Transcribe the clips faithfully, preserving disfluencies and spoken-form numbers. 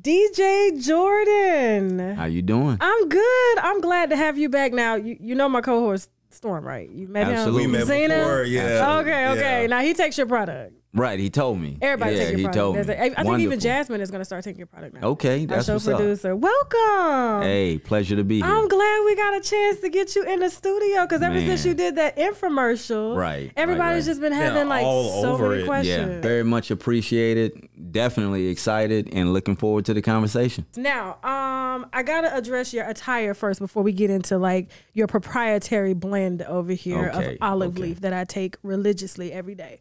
D J Jordan. How you doing? I'm good. I'm glad to have you back. Now, you, you know my co-host Storm, right? You met Absolutely. him? Absolutely. We met before, yeah. Okay, okay. Yeah. Now, he takes your product. Right, he told me. Everybody yeah, take your he product. Told me. A, I Wonderful. think even Jasmine is going to start taking your product now. Okay, that's what's up. Our show producer. Welcome. Hey, pleasure to be here. I'm glad we got a chance to get you in the studio, because ever since you did that infomercial, right, everybody's right, right. just been having yeah, like so many it. questions. Yeah, very much appreciated. Definitely excited and looking forward to the conversation. Now, um, I got to address your attire first before we get into like your proprietary blend over here okay, of olive okay. leaf that I take religiously every day.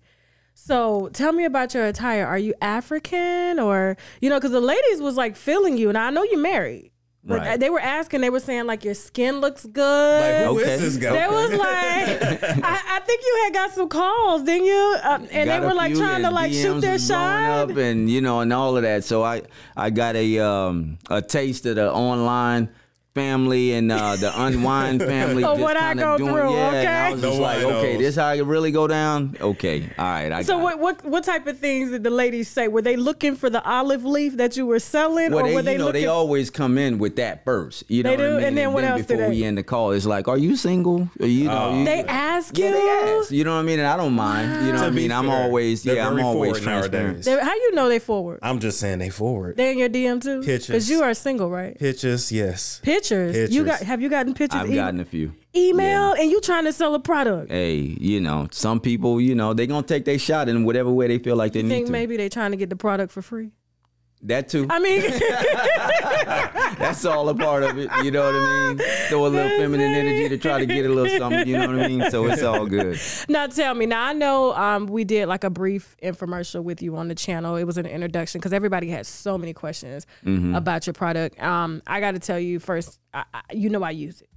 So tell me about your attire. Are you African or, you know, because the ladies was like feeling you. And I know you're married, but right. they were asking, they were saying like your skin looks good. Like, who okay. is this guy? There was like, I, I think you had got some calls, didn't you? Uh, and got they were like trying to like D Ms shoot their shot. Up and, you know, and all of that. So I, I got a, um, a taste of the online family and uh, the unwind family. So just what I go doing, through, yeah, okay. I was just like, okay, this how I really go down. Okay, all right. I so got what it. what what type of things did the ladies say? Were they looking for the olive leaf that you were selling, well, or they, were they? You know, looking... they always come in with that first. You know, they do. What I mean? And then what and then else? Before do they? we end the call, it's like, are you single? Are you? Uh, you they ask yeah, you. They ask. You know what I mean? And I don't mind. Wow. You know what I mean? Fair. I'm always They're yeah. I'm always transparent. How you know they forward? I'm just saying they forward. They in your D M too. Pictures. Because you are single, right? Pictures. Yes. Pictures. Pictures. You got? Have you gotten pictures? I've e gotten a few. Email yeah. and you trying to sell a product. Hey, you know, some people, you know, they gonna take their shot in whatever way they feel like they you need think to. Maybe they trying to get the product for free. That too. I mean, that's all a part of it. You know what I mean? Throw a little feminine energy to try to get a little something. You know what I mean? So it's all good. Now tell me. Now I know um, we did like a brief infomercial with you on the channel. It was an introduction because everybody had so many questions mm-hmm. about your product. Um, I got to tell you first. I, I, you know I use it.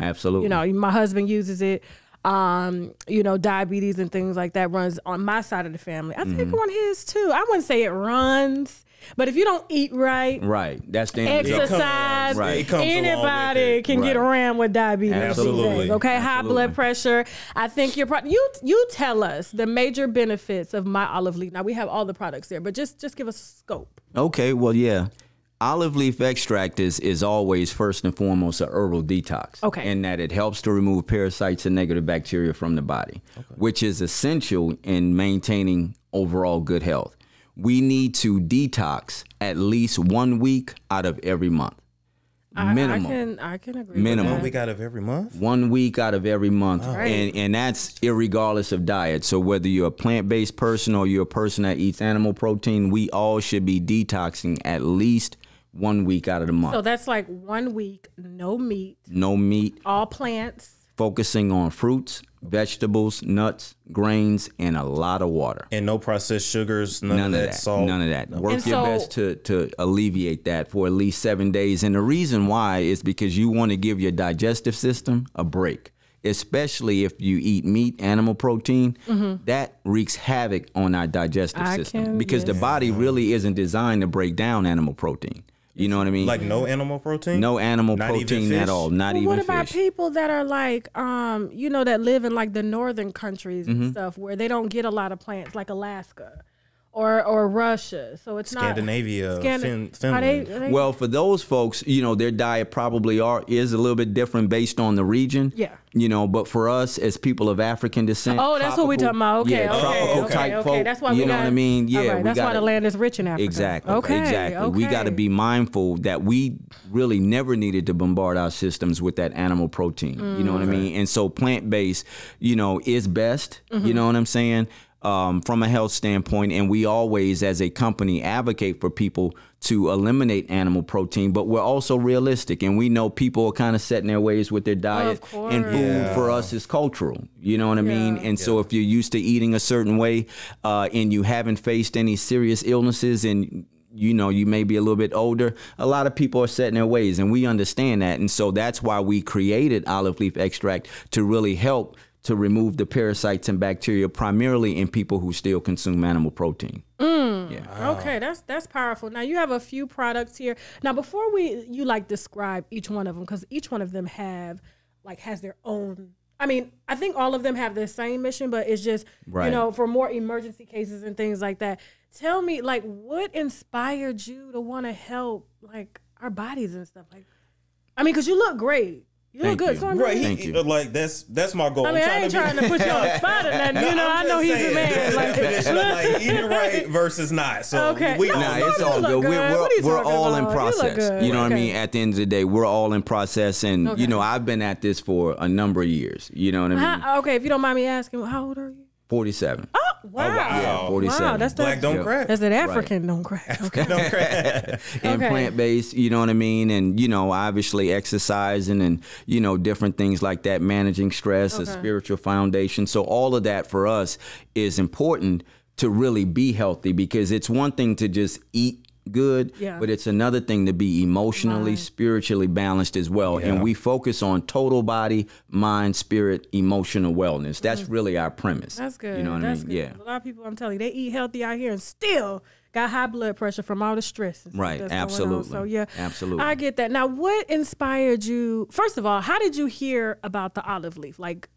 Absolutely. You know my husband uses it. Um, you know, diabetes and things like that runs on my side of the family. I think mm-hmm. on his too. I wouldn't say it runs. But if you don't eat right, right, that's the exercise. Right. Anybody can right. get around with diabetes. Absolutely. Days, okay, Absolutely. high blood pressure. I think your pro you you tell us the major benefits of my olive leaf. Now we have all the products there, but just just give us a scope. Okay. Well, yeah, olive leaf extract is is always first and foremost a herbal detox. Okay. In that it helps to remove parasites and negative bacteria from the body, okay. which is essential in maintaining overall good health. We need to detox at least one week out of every month. Minimum. I, I can I can agree. Minimum. One week out of every month? One week out of every month. Wow. And and that's irregardless of diet. So whether you're a plant-based person or you're a person that eats animal protein, we all should be detoxing at least one week out of the month. So that's like one week, no meat. No meat. All plants. Focusing on fruits, vegetables, nuts, grains, and a lot of water. And no processed sugars, none, none of that, that salt. None of that. No. Work and your so, best to, to alleviate that for at least seven days. And the reason why is because you want to give your digestive system a break, especially if you eat meat, animal protein. Mm-hmm. That wreaks havoc on our digestive I system can, because yes. the body really isn't designed to break down animal protein. You know what I mean? Like no animal protein? No animal Not protein at all. Not well, even What about fish? people that are like, um, you know, that live in like the northern countries mm-hmm. and stuff where they don't get a lot of plants like Alaska? Or, or Russia, so it's Scandinavia, not Scandinavia, fin Finland. Are they, are they? Well, for those folks, you know, their diet probably are is a little bit different based on the region. Yeah, you know, but for us as people of African descent, oh, that's tropical, what we talking about. Okay, yeah, okay, tropical okay, type okay, folk. Okay. That's why we you got, know what I mean. Yeah, right, we that's gotta, why the land is rich in Africa. Exactly. Okay. Exactly. Okay. We got to be mindful that we really never needed to bombard our systems with that animal protein. Mm. You know what okay. I mean? And so plant based, you know, is best. Mm-hmm. You know what I'm saying? Um, from a health standpoint, and we always as a company advocate for people to eliminate animal protein, but we're also realistic and we know people are kind of setting their ways with their diet oh, and food yeah. for us is cultural, you know what I yeah. mean? And yeah. so if you're used to eating a certain way uh, and you haven't faced any serious illnesses and you know, you may be a little bit older. A lot of people are set in their ways and we understand that. And so that's why we created olive leaf extract to really help to remove the parasites and bacteria, primarily in people who still consume animal protein. Mm. Yeah. Wow. Okay, that's that's powerful. Now you have a few products here. Now before we, you like describe each one of them because each one of them have like has their own I mean, I think all of them have the same mission, but it's just, right. you know, for more emergency cases and things like that. Tell me, like, what inspired you to want to help, like, our bodies and stuff? Like, I mean, because you look great. You look good. You. So right, he, he, like, that's that's my goal. I mean, I'm I ain't to trying be, to put you on the spot or nothing. No, you know, I know saying, he's a man. Like, definition of like eating right versus not. So okay. we, no, nah, it's all good. good. We're, we're, we're all about? in process. You, you know okay. what I mean? At the end of the day, we're all in process. And, okay. you know, I've been at this for a number of years. You know what I mean? How, okay, if you don't mind me asking, how old are you? forty-seven. Oh, wow. Oh, wow. Yeah, forty-seven. Wow, that's the, Black don't yeah. crack. That's an African right. don't crack. Okay. Don't crack. And okay. plant-based, you know what I mean? And, you know, obviously exercising and, you know, different things like that, managing stress, okay. a spiritual foundation. So all of that for us is important to really be healthy, because it's one thing to just eat good, yeah. but it's another thing to be emotionally, mind. spiritually balanced as well. Yeah. And we focus on total body, mind, spirit, emotional wellness. That's mm-hmm. really our premise. That's good. You know what That's I mean? Good. Yeah. A lot of people, I'm telling you, they eat healthy out here and still got high blood pressure from all the stress. And right. That's absolutely. So yeah, absolutely. I get that. Now, what inspired you? First of all, how did you hear about the olive leaf? Like,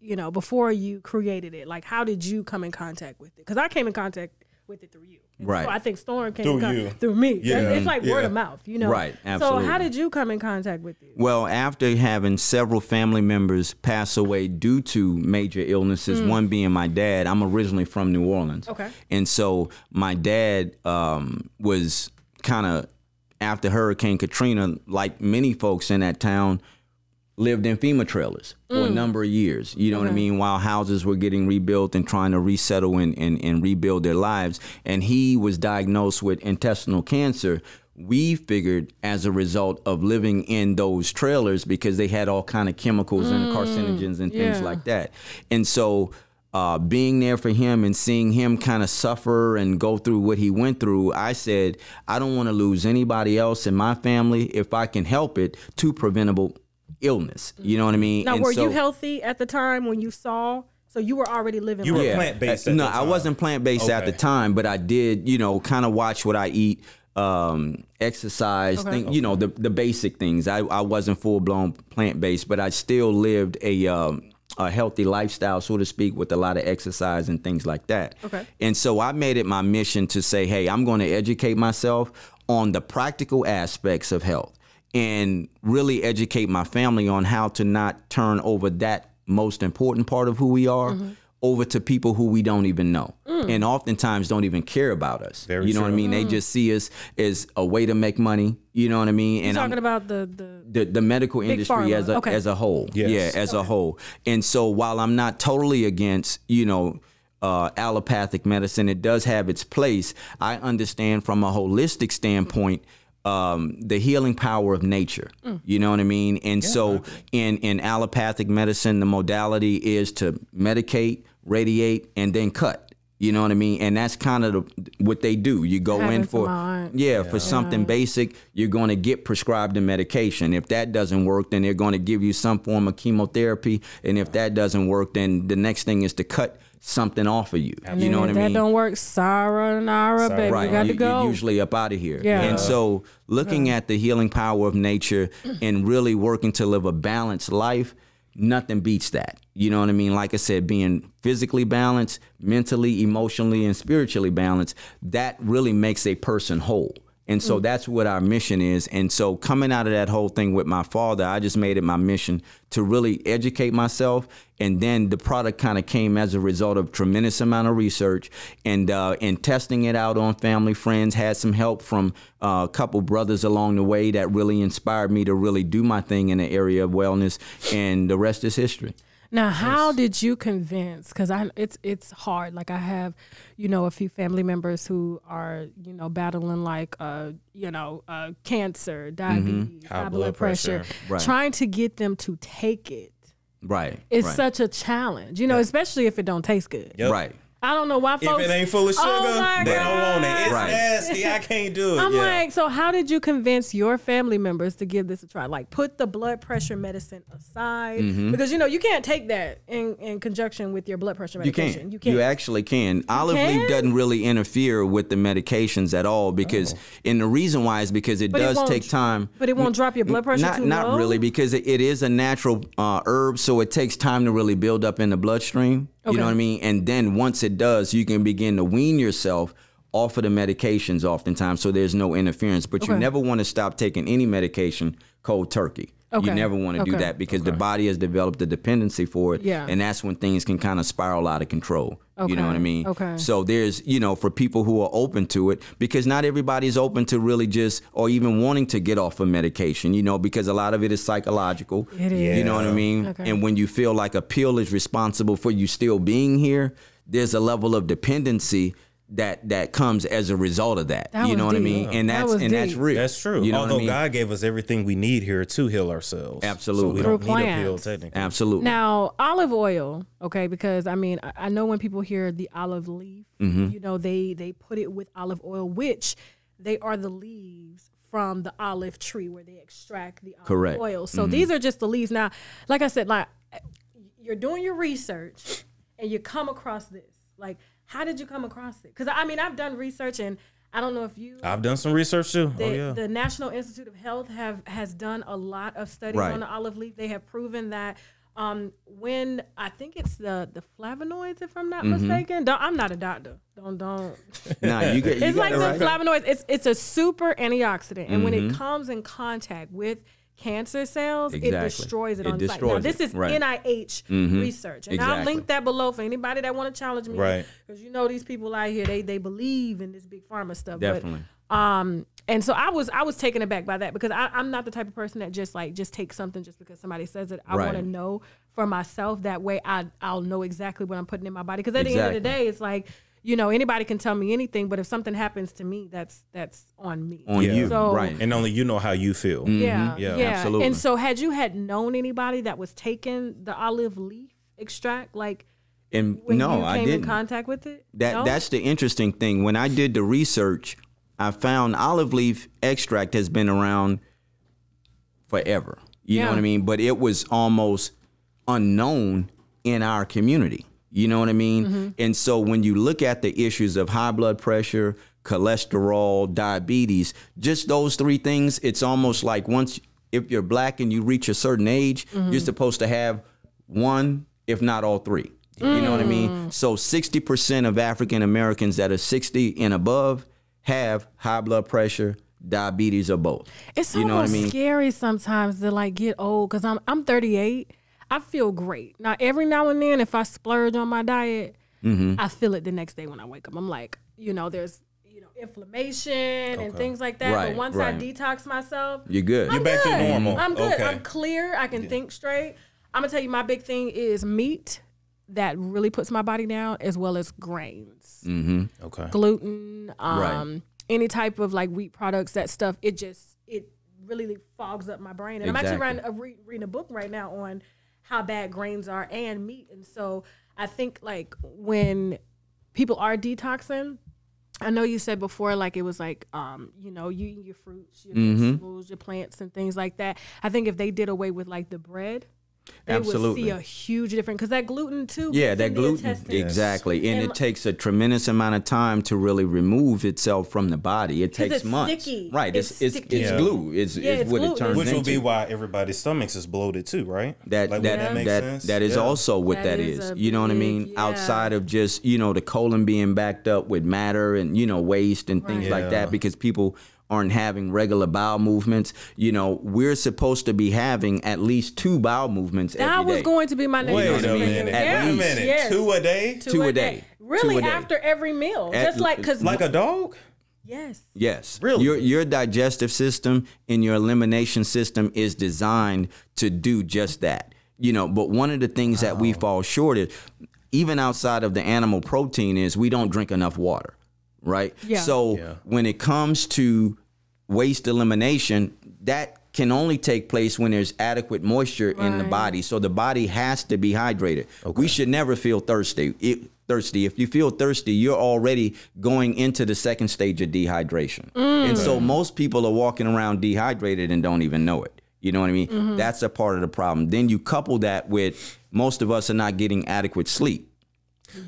you know, before you created it, like, how did you come in contact with it? Because I came in contact with it through you. Right. So I think Storm came through, through me. Yeah. It's like yeah. word of mouth, you know. Right. Absolutely. So how did you come in contact with it? Well, after having several family members pass away due to major illnesses, mm. one being my dad. I'm originally from New Orleans. Okay. And so my dad um, was kind of, after Hurricane Katrina, like many folks in that town, lived in FEMA trailers for mm. a number of years, you know mm-hmm. what I mean, while houses were getting rebuilt and trying to resettle and, and, and rebuild their lives. And he was diagnosed with intestinal cancer, we figured, as a result of living in those trailers, because they had all kind of chemicals mm. and carcinogens and yeah. things like that. And so uh, being there for him and seeing him kind of suffer and go through what he went through, I said, I don't want to lose anybody else in my family, if I can help it, to preventable illness. You know what I mean? Now, and were so, you healthy at the time when you saw? So you were already living. You were yeah. plant-based at No, the time. I wasn't plant-based okay. at the time, but I did, you know, kind of watch what I eat, um, exercise, okay. think, okay. you know, the, the basic things. I, I wasn't full-blown plant-based, but I still lived a, um, a healthy lifestyle, so to speak, with a lot of exercise and things like that. Okay. And so I made it my mission to say, hey, I'm going to educate myself on the practical aspects of health, and really educate my family on how to not turn over that most important part of who we are mm-hmm. over to people who we don't even know. Mm. And oftentimes don't even care about us. Very you know true. What I mean? Mm. They just see us as a way to make money. You know what I mean? You're and talking I'm, about the the, the, the medical industry pharma. as a okay. as a whole. Yes. Yeah, as okay. a whole. And so while I'm not totally against, you know, Uh, allopathic medicine, it does have its place. I understand from a holistic standpoint Um, the healing power of nature, mm. you know what I mean? And yeah, so okay. in, in allopathic medicine, the modality is to medicate, radiate, and then cut, you know what I mean? And that's kind of the, what they do. You go in for, yeah, yeah, for something yeah. basic, you're going to get prescribed a medication. If that doesn't work, then they're going to give you some form of chemotherapy. And if that doesn't work, then the next thing is to cut something off of you. Absolutely. You know what I mean? If that don't work, sayonara, baby, right. you got to go. You're usually up out of here. Yeah. And so looking yeah. at the healing power of nature and really working to live a balanced life, nothing beats that. You know what I mean? Like I said, being physically balanced, mentally, emotionally, and spiritually balanced, that really makes a person whole. And so mm. that's what our mission is. And so coming out of that whole thing with my father, I just made it my mission to really educate myself. And then the product kind of came as a result of tremendous amount of research and uh, and testing it out on family, friends, had some help from uh, a couple brothers along the way that really inspired me to really do my thing in the area of wellness. And the rest is history. Now, how yes. did you convince? Because I, it's it's hard. Like I have, you know, a few family members who are, you know, battling like, uh, you know, uh, cancer, diabetes, mm-hmm. high, high blood, blood pressure. pressure. Right. Trying to get them to take it. Right. It's right. such a challenge, you know, right. especially if it don't taste good. Yep. Right. I don't know why folks. If it ain't full of sugar, oh they God. don't want it. It's right. nasty. I can't do it. I'm yeah. like, so how did you convince your family members to give this a try? Like, put the blood pressure medicine aside. Mm-hmm. Because, you know, you can't take that in, in conjunction with your blood pressure medication. You can. You, can. you actually can. You Olive can? Leaf doesn't really interfere with the medications at all because, oh. and the reason why is because it but does it take time. But it won't drop your blood pressure not, too Not low? Really, because it, it is a natural uh, herb, so it takes time to really build up in the bloodstream. Okay. You know what I mean? And then once it does, you can begin to wean yourself off of the medications oftentimes, so there's no interference. But okay. you never want to stop taking any medication cold turkey. Okay. You never want to okay. do that because okay. the body has developed a dependency for it. Yeah. And that's when things can kind of spiral out of control. Okay. You know what I mean? Okay. So there's, you know, for people who are open to it, because not everybody's open to really just or even wanting to get off of medication, you know, because a lot of it is psychological. It is. You know what I mean? Okay. And when you feel like a pill is responsible for you still being here, there's a level of dependency that that comes as a result of that, that you know what deep. I mean, yeah. and that's that and deep. That's real. That's true. You know Although I mean? God gave us everything we need here to heal ourselves, absolutely. So we Through don't plants. Need a pill, technically. Absolutely. Now, olive oil, okay, because I mean, I, I know when people hear the olive leaf, mm-hmm. you know, they they put it with olive oil, which they are the leaves from the olive tree where they extract the olive Correct. Oil. So mm-hmm. these are just the leaves. Now, like I said, like you're doing your research and you come across this, like. How did you come across it? Because, I mean, I've done research, and I don't know if you... I've done some research, too. The, oh, yeah. the National Institute of Health have has done a lot of studies right. on the olive leaf. They have proven that um, when... I think it's the, the flavonoids, if I'm not mm-hmm. mistaken. Don't, I'm not a doctor. Don't... don't. Nah, you get, you it's like it right. the flavonoids. It's, it's a super antioxidant, and mm-hmm. when it comes in contact with... cancer cells, exactly. it destroys it, it on destroys site. Now, this is right. N I H mm-hmm. research. And exactly. I'll link that below for anybody that want to challenge me. Right. Because you know these people out here, they they believe in this big pharma stuff. Definitely. But, um, and so I was I was taken aback by that because I, I'm not the type of person that just like just takes something just because somebody says it. I right. want to know for myself. That way I, I'll know exactly what I'm putting in my body. Because at exactly. the end of the day, it's like, you know, anybody can tell me anything, but if something happens to me, that's that's on me. On yeah. you, so, right. And only you know how you feel. Mm-hmm. Yeah, yeah, yeah, absolutely. And so had you had known anybody that was taking the olive leaf extract, like, and when no, you came I didn't. in contact with it? That no? That's the interesting thing. When I did the research, I found olive leaf extract has been around forever. You yeah. know what I mean? But it was almost unknown in our community. You know what I mean? Mm-hmm. And so when you look at the issues of high blood pressure, cholesterol, diabetes, just those three things, it's almost like once, if you're black and you reach a certain age, mm-hmm. you're supposed to have one, if not all three. Mm. You know what I mean? So sixty percent of African Americans that are sixty and above have high blood pressure, diabetes, or both. It's you know what I mean? Scary sometimes to like get old, because I'm, I'm thirty-eight. I feel great. Now, every now and then, if I splurge on my diet, mm-hmm. I feel it the next day when I wake up. I'm like, you know, there's, you know, inflammation okay. and things like that. Right, but once right. I detox myself, you're good. I'm You're back good. to normal. I'm good. Okay. I'm clear. I can yeah. think straight. I'm going to tell you my big thing is meat. That really puts my body down, as well as grains. Mm-hmm. Okay. Gluten, um, right. any type of like wheat products, that stuff. It just, it really fogs up my brain. And exactly. I'm actually writing a, re reading a book right now on how bad grains are and meat. And so I think like when people are detoxing, I know you said before, like it was like, um, you know, you eat your fruits, your mm-hmm. vegetables, your plants and things like that. I think if they did away with like the bread, they Absolutely. would see a huge difference because that gluten too. Yeah, that gluten. Exactly. And, and it takes a tremendous amount of time to really remove itself from the body. It takes it's months. Sticky. Right. It's it's, it's, it's yeah. glue. It's, yeah, it's, it's what gluten. It turns Which into. Which will be why everybody's stomachs is bloated too, right? That like, that, that, that, that, sense? that is yeah. also what that, that is. is. You know what I mean? Yeah. Outside of just, you know, the colon being backed up with matter and, you know, waste and right. things yeah. like that, because people aren't having regular bowel movements. You know, we're supposed to be having at least two bowel movements every day. That was going to be my next Wait a minute. At least. Wait a minute. Two a day? Two a day. Really after every meal. Just like, 'cause like a dog? Yes. Yes. Really? Your, your digestive system and your elimination system is designed to do just that. You know, but one of the things that we fall short of, even outside of the animal protein, is we don't drink enough water, right? Yeah. So yeah. when it comes to waste elimination, that can only take place when there's adequate moisture right. in the body. So the body has to be hydrated. Okay. We should never feel thirsty. It, thirsty. If you feel thirsty, you're already going into the second stage of dehydration. Mm. And so most people are walking around dehydrated and don't even know it. You know what I mean? Mm-hmm. That's a part of the problem. Then you couple that with most of us are not getting adequate sleep.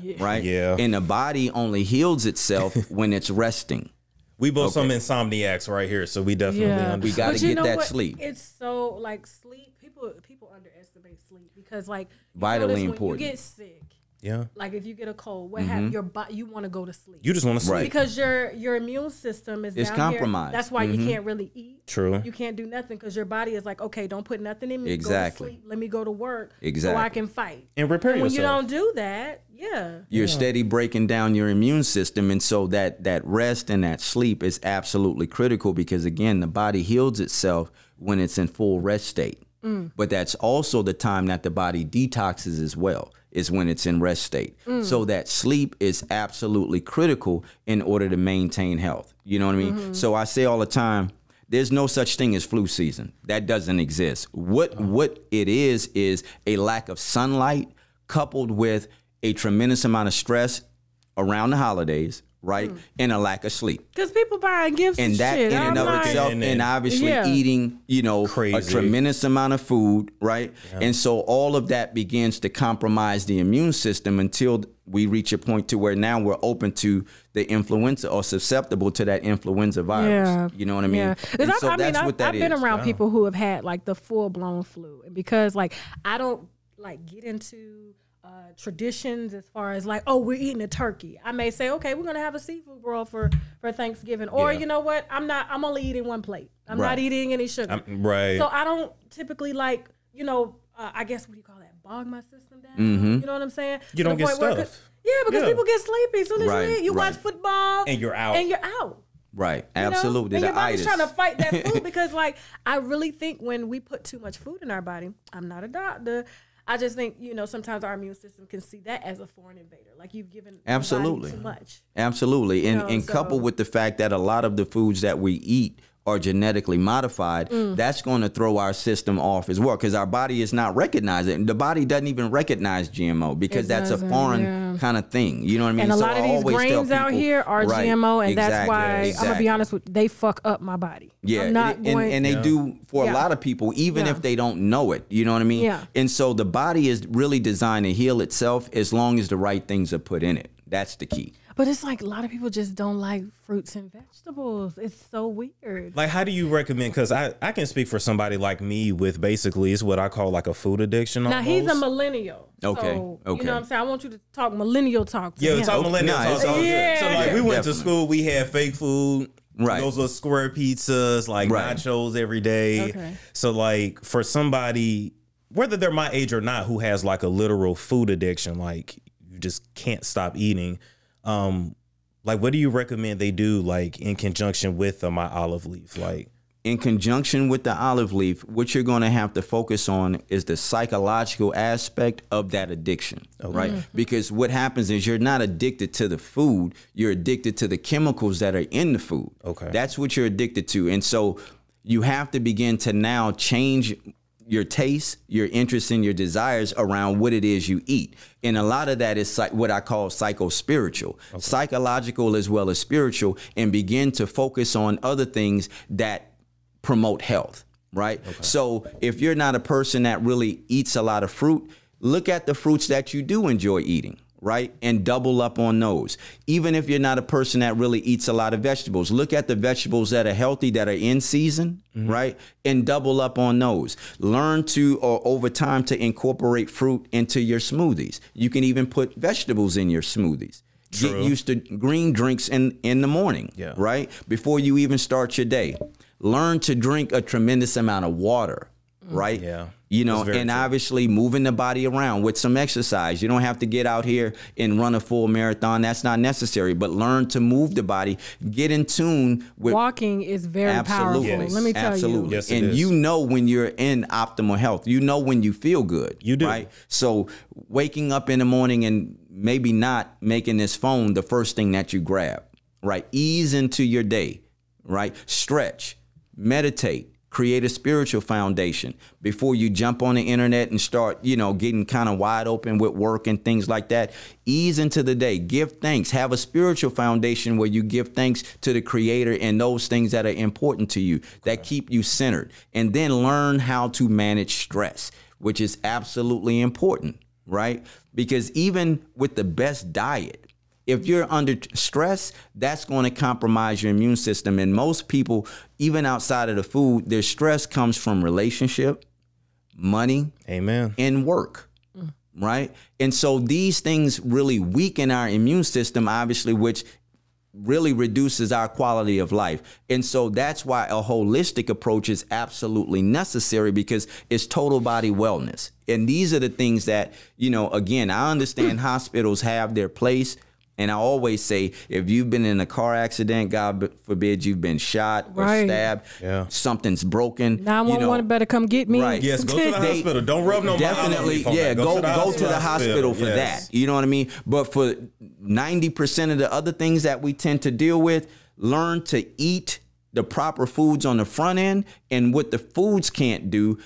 Yeah. Right? Yeah. And the body only heals itself when it's resting. We both okay. some insomniacs right here, so we definitely yeah. understand. We got to get that what? sleep. It's so, like, sleep, people people underestimate sleep because, like, vitally you important. When you get sick. Yeah. Like if you get a cold, what mm-hmm. happens? Your body, you want to go to sleep. You just want to sleep right. because your your immune system is it's down compromised. Here. That's why mm-hmm. you can't really eat. True. You can't do nothing because your body is like, okay, don't put nothing in me. Exactly. Go to sleep. Let me go to work. Exactly. So I can fight and repair and when yourself. When you don't do that, yeah, you're yeah. steady breaking down your immune system, and so that that rest and that sleep is absolutely critical because again, the body heals itself when it's in full rest state. Mm. But that's also the time that the body detoxes as well, is when it's in rest state. Mm. So that sleep is absolutely critical in order to maintain health. You know what I mean? Mm-hmm. So I say all the time, there's no such thing as flu season. That doesn't exist. What, what it is is a lack of sunlight coupled with a tremendous amount of stress around the holidays, right? Mm. And a lack of sleep. Because people buy gifts and that shit. in and I'm of like, itself, and, and obviously yeah. eating, you know, Crazy. a tremendous amount of food, right? Yeah. And so all of that begins to compromise the immune system until we reach a point to where now we're open to the influenza or susceptible to that influenza virus. Yeah. You know what I mean? Yeah. And so I mean, that's I've, what that I've been is. around wow. people who have had like the full blown flu, because like I don't like get into Uh, traditions as far as like, oh, we're eating a turkey. I may say, okay, we're going to have a seafood roll for, for Thanksgiving. Or yeah. you know what? I'm not, I'm only eating one plate. I'm right. not eating any sugar. I'm, right. So I don't typically like, you know, uh, I guess, what do you call that? Bog my system down. Mm-hmm. You know what I'm saying? You don't get stuffed. Yeah, because yeah. people get sleepy. As soon as right. you, eat, you right. watch football. And you're out. And you're out. Right. You Absolutely. Know? And your body's trying to fight that food because like, I really think when we put too much food in our body, I'm not a doctor, I just think, you know, sometimes our immune system can see that as a foreign invader. Like you've given Absolutely. too much. Absolutely. And, you know, and so. coupled with the fact that a lot of the foods that we eat are genetically modified, mm. that's going to throw our system off as well because our body is not recognizing. The body doesn't even recognize G M O because it that's a foreign yeah. kind of thing. You know what I mean? And a so lot of I these grains out here are right, G M O, and exactly, that's why, exactly. I'm going to be honest with you, they fuck up my body. Yeah, I'm not and, going, and they yeah. do for yeah. a lot of people, even yeah. if they don't know it. You know what I mean? Yeah. And so the body is really designed to heal itself as long as the right things are put in it. That's the key. But it's like a lot of people just don't like fruits and vegetables. It's so weird. Like, how do you recommend? Because I, I can speak for somebody like me with basically it's what I call like a food addiction. Now, almost. He's a millennial. Okay. So, okay. You know what I'm saying? I want you to talk millennial talk to Yeah, him. talk millennial okay. talk. No, yeah. So, like, we went Definitely. to school. We had fake food. Right. Those little square pizzas, like right. nachos every day. Okay. So, like, for somebody, whether they're my age or not, who has like a literal food addiction, like you just can't stop eating. Um, like, what do you recommend they do, like, in conjunction with uh, my olive leaf? Like, in conjunction with the olive leaf, what you're going to have to focus on is the psychological aspect of that addiction, okay. right? Mm-hmm. Because what happens is you're not addicted to the food. You're addicted to the chemicals that are in the food. Okay. That's what you're addicted to. And so you have to begin to now change your taste, your interests, and your desires around what it is you eat. And a lot of that is what I call psycho-spiritual, okay. psychological as well as spiritual, and begin to focus on other things that promote health, right? Okay. So if you're not a person that really eats a lot of fruit, look at the fruits that you do enjoy eating, right? And double up on those. Even if you're not a person that really eats a lot of vegetables, look at the vegetables that are healthy, that are in season, mm-hmm. right? And double up on those. Learn to, or over time, to incorporate fruit into your smoothies. You can even put vegetables in your smoothies. True. Get used to green drinks in, in the morning, yeah. right? Before you even start your day. Learn to drink a tremendous amount of water, right? Yeah. You know, and true. obviously moving the body around with some exercise. You don't have to get out here and run a full marathon. That's not necessary, but learn to move the body. Get in tune with walking is very absolutely. powerful. Yes. Let me tell absolutely. you. Yes, and is. you know when you're in optimal health. You know when you feel good. You do. Right? So waking up in the morning and maybe not making this phone the first thing that you grab. Right? Ease into your day. Right? Stretch. Meditate. Create a spiritual foundation before you jump on the internet and start, you know, getting kind of wide open with work and things like that. Ease into the day. Give thanks. Have a spiritual foundation where you give thanks to the Creator and those things that are important to you that keep you centered. And then learn how to manage stress, which is absolutely important, right? Because even with the best diet, if you're under stress, that's going to compromise your immune system. And most people, even outside of the food, their stress comes from relationship, money, amen, and work, mm. right? And so these things really weaken our immune system, obviously, which really reduces our quality of life. And so that's why a holistic approach is absolutely necessary, because it's total body wellness. And these are the things that, you know, again, I understand hospitals have their place. And I always say, if you've been in a car accident, God forbid you've been shot or right. stabbed, yeah. something's broken. nine one one better come get me. Right. Yes, go to the hospital. They Don't rub no Definitely, yeah, go, go to the, go hospital, to the hospital for yes. that. You know what I mean? But for ninety percent of the other things that we tend to deal with, learn to eat the proper foods on the front end. And what the foods can't do,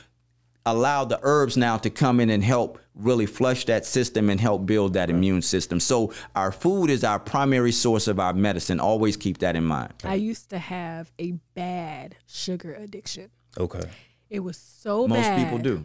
allow the herbs now to come in and help really flush that system and help build that right. immune system. So our food is our primary source of our medicine. Always keep that in mind. I used to have a bad sugar addiction. Okay. It was so Most bad. Most people do.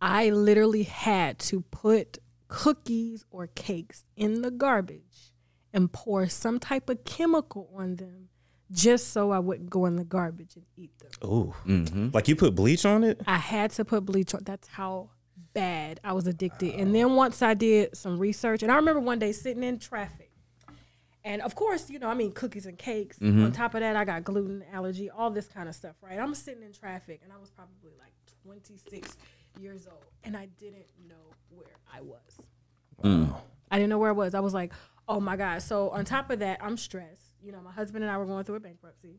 I literally had to put cookies or cakes in the garbage and pour some type of chemical on them, just so I wouldn't go in the garbage and eat them. Oh, mm-hmm. Like you put bleach on it? I had to put bleach on. That's how bad I was addicted. Wow. And then once I did some research, and I remember one day sitting in traffic, and of course, you know, I mean, cookies and cakes. Mm-hmm. On top of that, I got gluten allergy, all this kind of stuff, right? I'm sitting in traffic, and I was probably like twenty-six years old, and I didn't know where I was. Mm. I didn't know where I was. I was like, oh my God. So on top of that, I'm stressed. You know, my husband and I were going through a bankruptcy,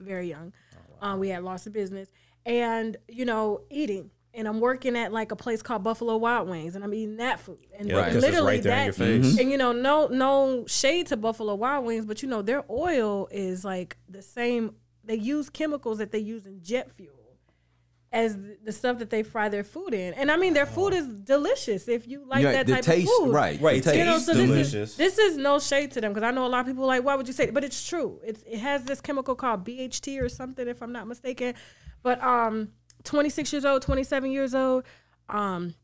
very young. Oh, wow. um, we had lost a business. And, you know, eating. And I'm working at, like, a place called Buffalo Wild Wings, and I'm eating that food. And yeah, literally it's right there that, in your face. Mm-hmm. And, you know, no no shade to Buffalo Wild Wings, but, you know, their oil is, like, the same. They use chemicals that they use in jet fuel as the stuff that they fry their food in. And, I mean, their food is delicious if you like yeah, that type taste, of food. Right, right. It tastes you know, so delicious. This is, this is no shade to them, because I know a lot of people are like, why would you say that? But it's true. It's, it has this chemical called B H T or something, if I'm not mistaken. But um, twenty-six years old, twenty-seven years old, um,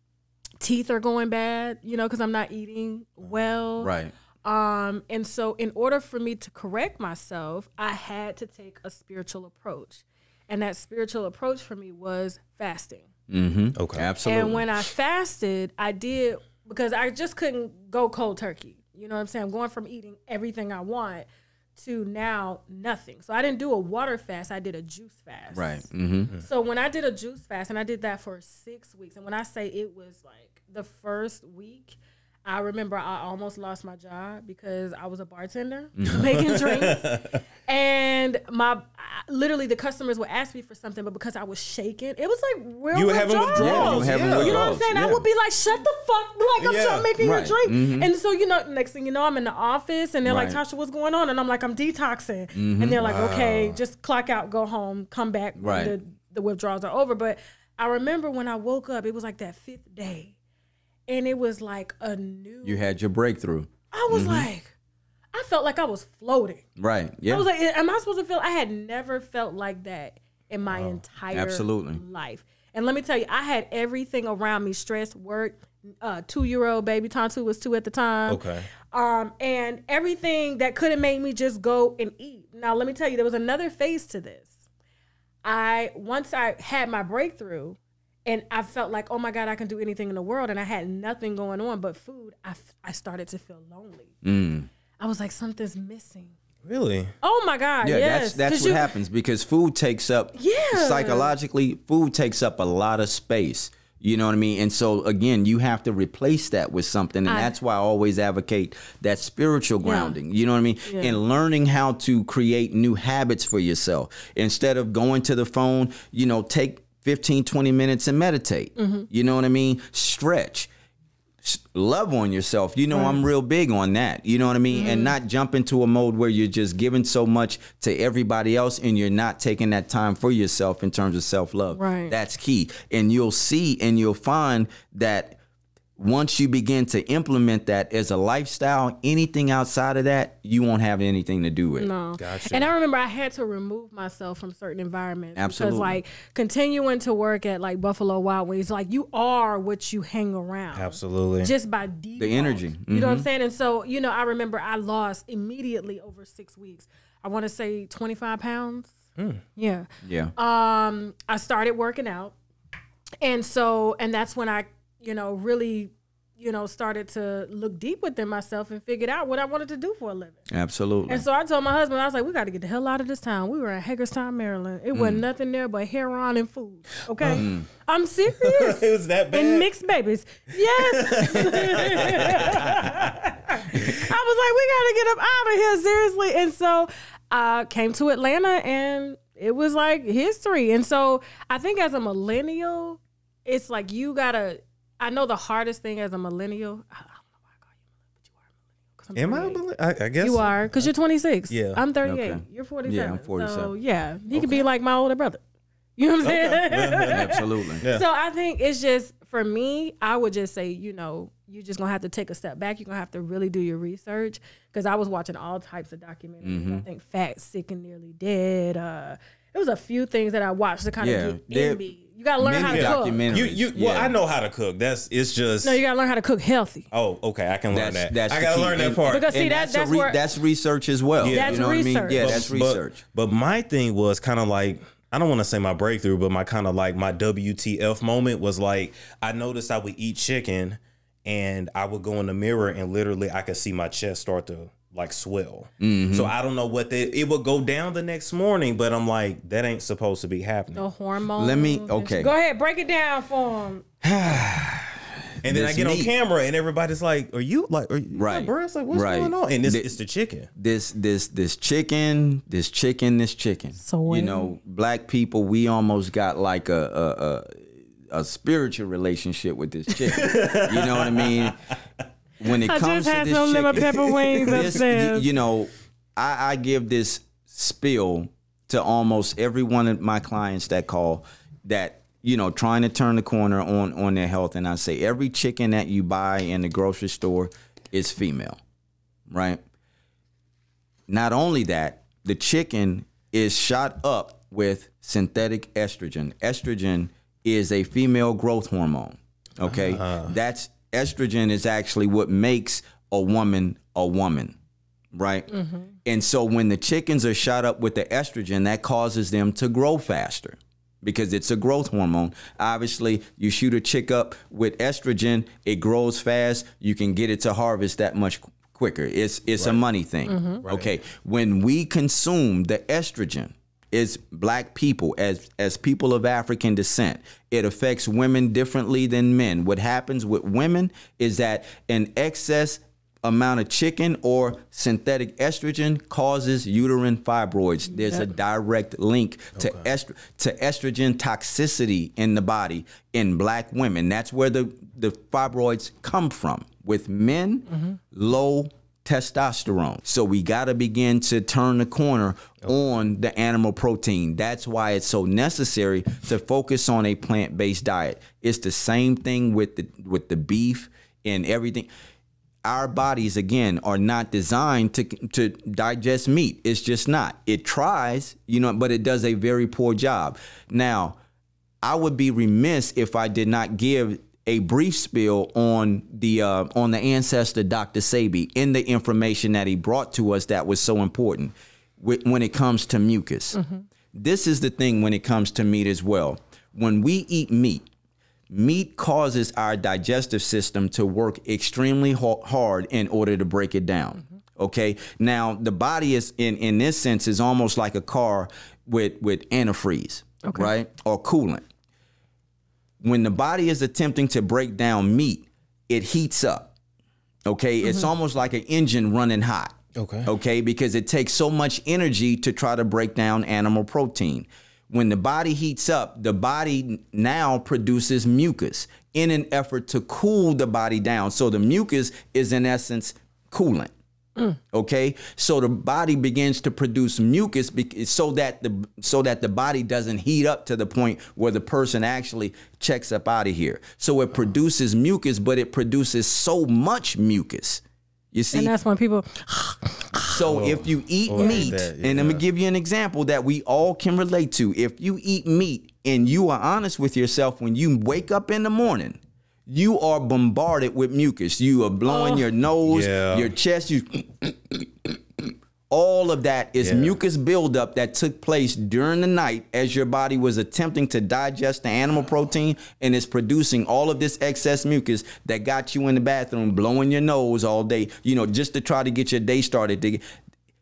teeth are going bad, you know, because I'm not eating well. Right. Um, and so in order for me to correct myself, I had to take a spiritual approach. And that spiritual approach for me was fasting. Mm-hmm. Okay, absolutely. And when I fasted, I did, because I just couldn't go cold turkey. You know what I'm saying? I'm going from eating everything I want to now nothing. So I didn't do a water fast. I did a juice fast. Right. Mm-hmm. So when I did a juice fast, and I did that for six weeks, and when I say it was like the first week, I remember I almost lost my job because I was a bartender making drinks. And my, I, literally the customers would ask me for something, but because I was shaking, it was like real you withdrawals. withdrawals. Yeah, you, yeah. withdrawals. You know what I'm saying? Yeah. I would be like, shut the fuck, like I'm yeah. trying making right. you a drink. Mm-hmm. And so, you know, next thing you know, I'm in the office, and they're right. like, Tasha, what's going on? And I'm like, I'm detoxing. Mm-hmm. And they're like, wow. okay, just clock out, go home, come back right. when the, the withdrawals are over. But I remember when I woke up, it was like that fifth day. And it was like a new... You had your breakthrough. I was mm-hmm. like, I felt like I was floating. Right, yeah. I was like, am I supposed to feel... I had never felt like that in my oh, entire absolutely. life. And let me tell you, I had everything around me, stress, work, uh, two-year-old baby. Tontu was two at the time. Okay. Um, and everything that could have made me just go and eat. Now, let me tell you, there was another phase to this. I Once I had my breakthrough... And I felt like, oh, my God, I can do anything in the world. And I had nothing going on but food. I, f I started to feel lonely. Mm. I was like, something's missing. Really? Oh, my God, yeah, yes. That's, that's what you, happens, because food takes up, yeah. psychologically, food takes up a lot of space. You know what I mean? And so, again, you have to replace that with something. And I, that's why I always advocate that spiritual grounding. Yeah. You know what I mean? Yeah. And learning how to create new habits for yourself. Instead of going to the phone, you know, take fifteen, twenty minutes and meditate. Mm-hmm. You know what I mean? Stretch. love on yourself. You know, right. I'm real big on that. You know what I mean? Mm-hmm. And not jump into a mode where you're just giving so much to everybody else and you're not taking that time for yourself in terms of self-love. Right. That's key. And you'll see and you'll find that once you begin to implement that as a lifestyle, anything outside of that, you won't have anything to do with. No. Gotcha. And I remember I had to remove myself from certain environments. Absolutely. Because, like, continuing to work at, like, Buffalo Wild Wings, like, you are what you hang around. Absolutely. Just by default. The energy. Mm-hmm. You know what I'm saying? And so, you know, I remember I lost immediately over six weeks. I want to say twenty-five pounds. Mm. Yeah. Yeah. Um, I started working out. And so, and that's when I, you know, really, you know, started to look deep within myself and figured out what I wanted to do for a living. Absolutely. And so I told my husband, I was like, we got to get the hell out of this town. We were in Hagerstown, Maryland. It mm. wasn't nothing there but heroin and food. Okay? Mm. I'm serious. It was that bad? And mixed babies. Yes. I was like, we got to get up out of here, seriously. And so I came to Atlanta, and it was like history. And so I think as a millennial, it's like you gotta, I know the hardest thing as a millennial, I don't know why I call you millennial, but you are a millennial. Am I? I guess. You are, because you're twenty-six. Yeah. I'm thirty-eight. Okay. You're forty-seven. Yeah, I'm forty-seven. So, yeah, he okay. could be like my older brother. You know what I'm okay. saying? Yeah, yeah, absolutely. Yeah. So I think it's just, for me, I would just say, you know, you're just going to have to take a step back. You're going to have to really do your research, because I was watching all types of documentaries. Mm-hmm. I think Fat, Sick, and Nearly Dead. Uh, it was a few things that I watched to kind yeah, of get in me. You gotta learn Many how to cook. You, you, well, yeah. I know how to cook. That's it's just no. You gotta learn how to cook healthy. Oh, okay. I can learn that's, that. That's I gotta learn that and, part. Because see, that, that's that's, re where, that's research as well. Yeah, that's you know research. What I mean? Yeah, but, that's research. But, but my thing was kind of like, I don't want to say my breakthrough, but my kind of like my W T F moment was like, I noticed I would eat chicken, and I would go in the mirror, and literally I could see my chest start to like swell. Mm-hmm. So I don't know what they, it would go down the next morning, but I'm like, that ain't supposed to be happening. The hormones. Let me, okay. Go ahead, break it down for him. And then this I get meat. on camera and everybody's like, are you like, are you right. breasts? Like, what's right. going on? And this, this, it's the chicken. This, this, this chicken, this chicken, this chicken. So you know, black people, we almost got like a, a, a, a spiritual relationship with this chicken. You know what I mean? When it I comes just had to this some chicken, pepper wings this, you, you know, I, I give this spiel to almost every one of my clients that call that, you know, trying to turn the corner on, on their health. And I say every chicken that you buy in the grocery store is female, right? Not only that, the chicken is shot up with synthetic estrogen. Estrogen is a female growth hormone, okay? Uh-huh. That's estrogen is actually what makes a woman a woman, right? Mm-hmm. And so when the chickens are shot up with the estrogen, that causes them to grow faster because it's a growth hormone. Obviously, you shoot a chick up with estrogen, it grows fast. You can get it to harvest that much quicker. It's, it's right. a money thing. Mm-hmm. Right. Okay, when we consume the estrogen, it's black people, as as people of African descent, it affects women differently than men. What happens with women is that an excess amount of chicken or synthetic estrogen causes uterine fibroids. There's a direct link to, okay. estro to estrogen toxicity in the body in black women. That's where the, the fibroids come from. With men, mm-hmm. low testosterone. So we got to begin to turn the corner yep. on the animal protein. That's why it's so necessary to focus on a plant-based diet. It's the same thing with the with the beef and everything. Our bodies, again, are not designed to to digest meat. It's just not. It tries, you know, but it does a very poor job. Now, I would be remiss if I did not give a brief spiel on the uh, on the ancestor Doctor Sebi in the information that he brought to us that was so important when it comes to mucus. Mm-hmm. This is the thing when it comes to meat as well. When we eat meat, meat causes our digestive system to work extremely hard in order to break it down. Mm-hmm. Okay, now the body is in in this sense is almost like a car with with antifreeze, okay. right, or coolant. When the body is attempting to break down meat, it heats up, okay? Mm-hmm. It's almost like an engine running hot, okay. okay? Because it takes so much energy to try to break down animal protein. When the body heats up, the body now produces mucus in an effort to cool the body down. So the mucus is in essence coolant. Mm. Okay, so the body begins to produce mucus so that the so that the body doesn't heat up to the point where the person actually checks up out of here. So it produces mucus, but it produces so much mucus. You see, and that's when people. So oh, if you eat oh, meat, that, yeah. and I'm gonna give you an example that we all can relate to. If you eat meat and you are honest with yourself, when you wake up in the morning, you are bombarded with mucus. You are blowing oh. your nose, yeah. your chest. You, all of that is yeah. mucus buildup that took place during the night as your body was attempting to digest the animal protein, and it's producing all of this excess mucus that got you in the bathroom, blowing your nose all day, you know, just to try to get your day started.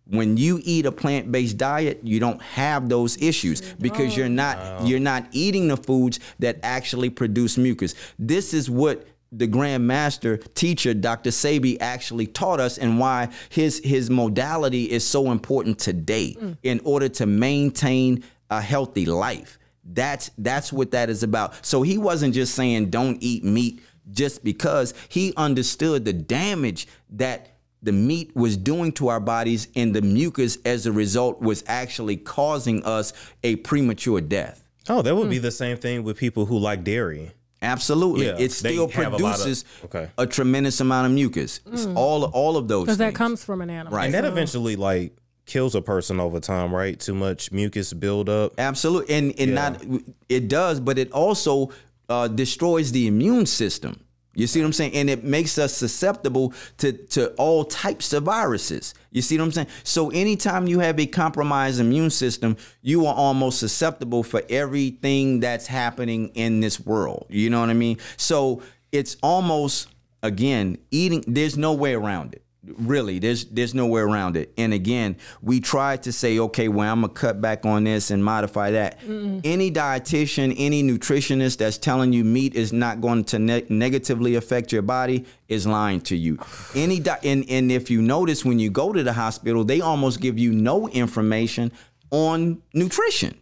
When you eat a plant-based diet, you don't have those issues because you're not wow. you're not eating the foods that actually produce mucus. This is what the Grand Master teacher, Doctor Sebi, actually taught us, and why his his modality is so important today mm. in order to maintain a healthy life. That's that's what that is about. So he wasn't just saying don't eat meat just because. He understood the damage that the meat was doing to our bodies, and the mucus as a result was actually causing us a premature death. Oh, that would mm. be the same thing with people who like dairy. Absolutely. Yeah, it still produces a, of, okay. a tremendous amount of mucus. Mm. It's all, all of those things. Because that comes from an animal. Right. And that so. eventually like kills a person over time, right? Too much mucus buildup. Absolutely. And, and yeah. not, it does, but it also uh, destroys the immune system. You see what I'm saying? And it makes us susceptible to, to all types of viruses. You see what I'm saying? So anytime you have a compromised immune system, you are almost susceptible for everything that's happening in this world. You know what I mean? So it's almost, again, eating, there's no way around it. Really, there's there's no way around it. And again, we try to say, okay, well, I'm gonna cut back on this and modify that. Mm-mm. Any dietitian, any nutritionist that's telling you meat is not going to ne negatively affect your body is lying to you. Any di and, and if you notice, when you go to the hospital, they almost give you no information on nutrition.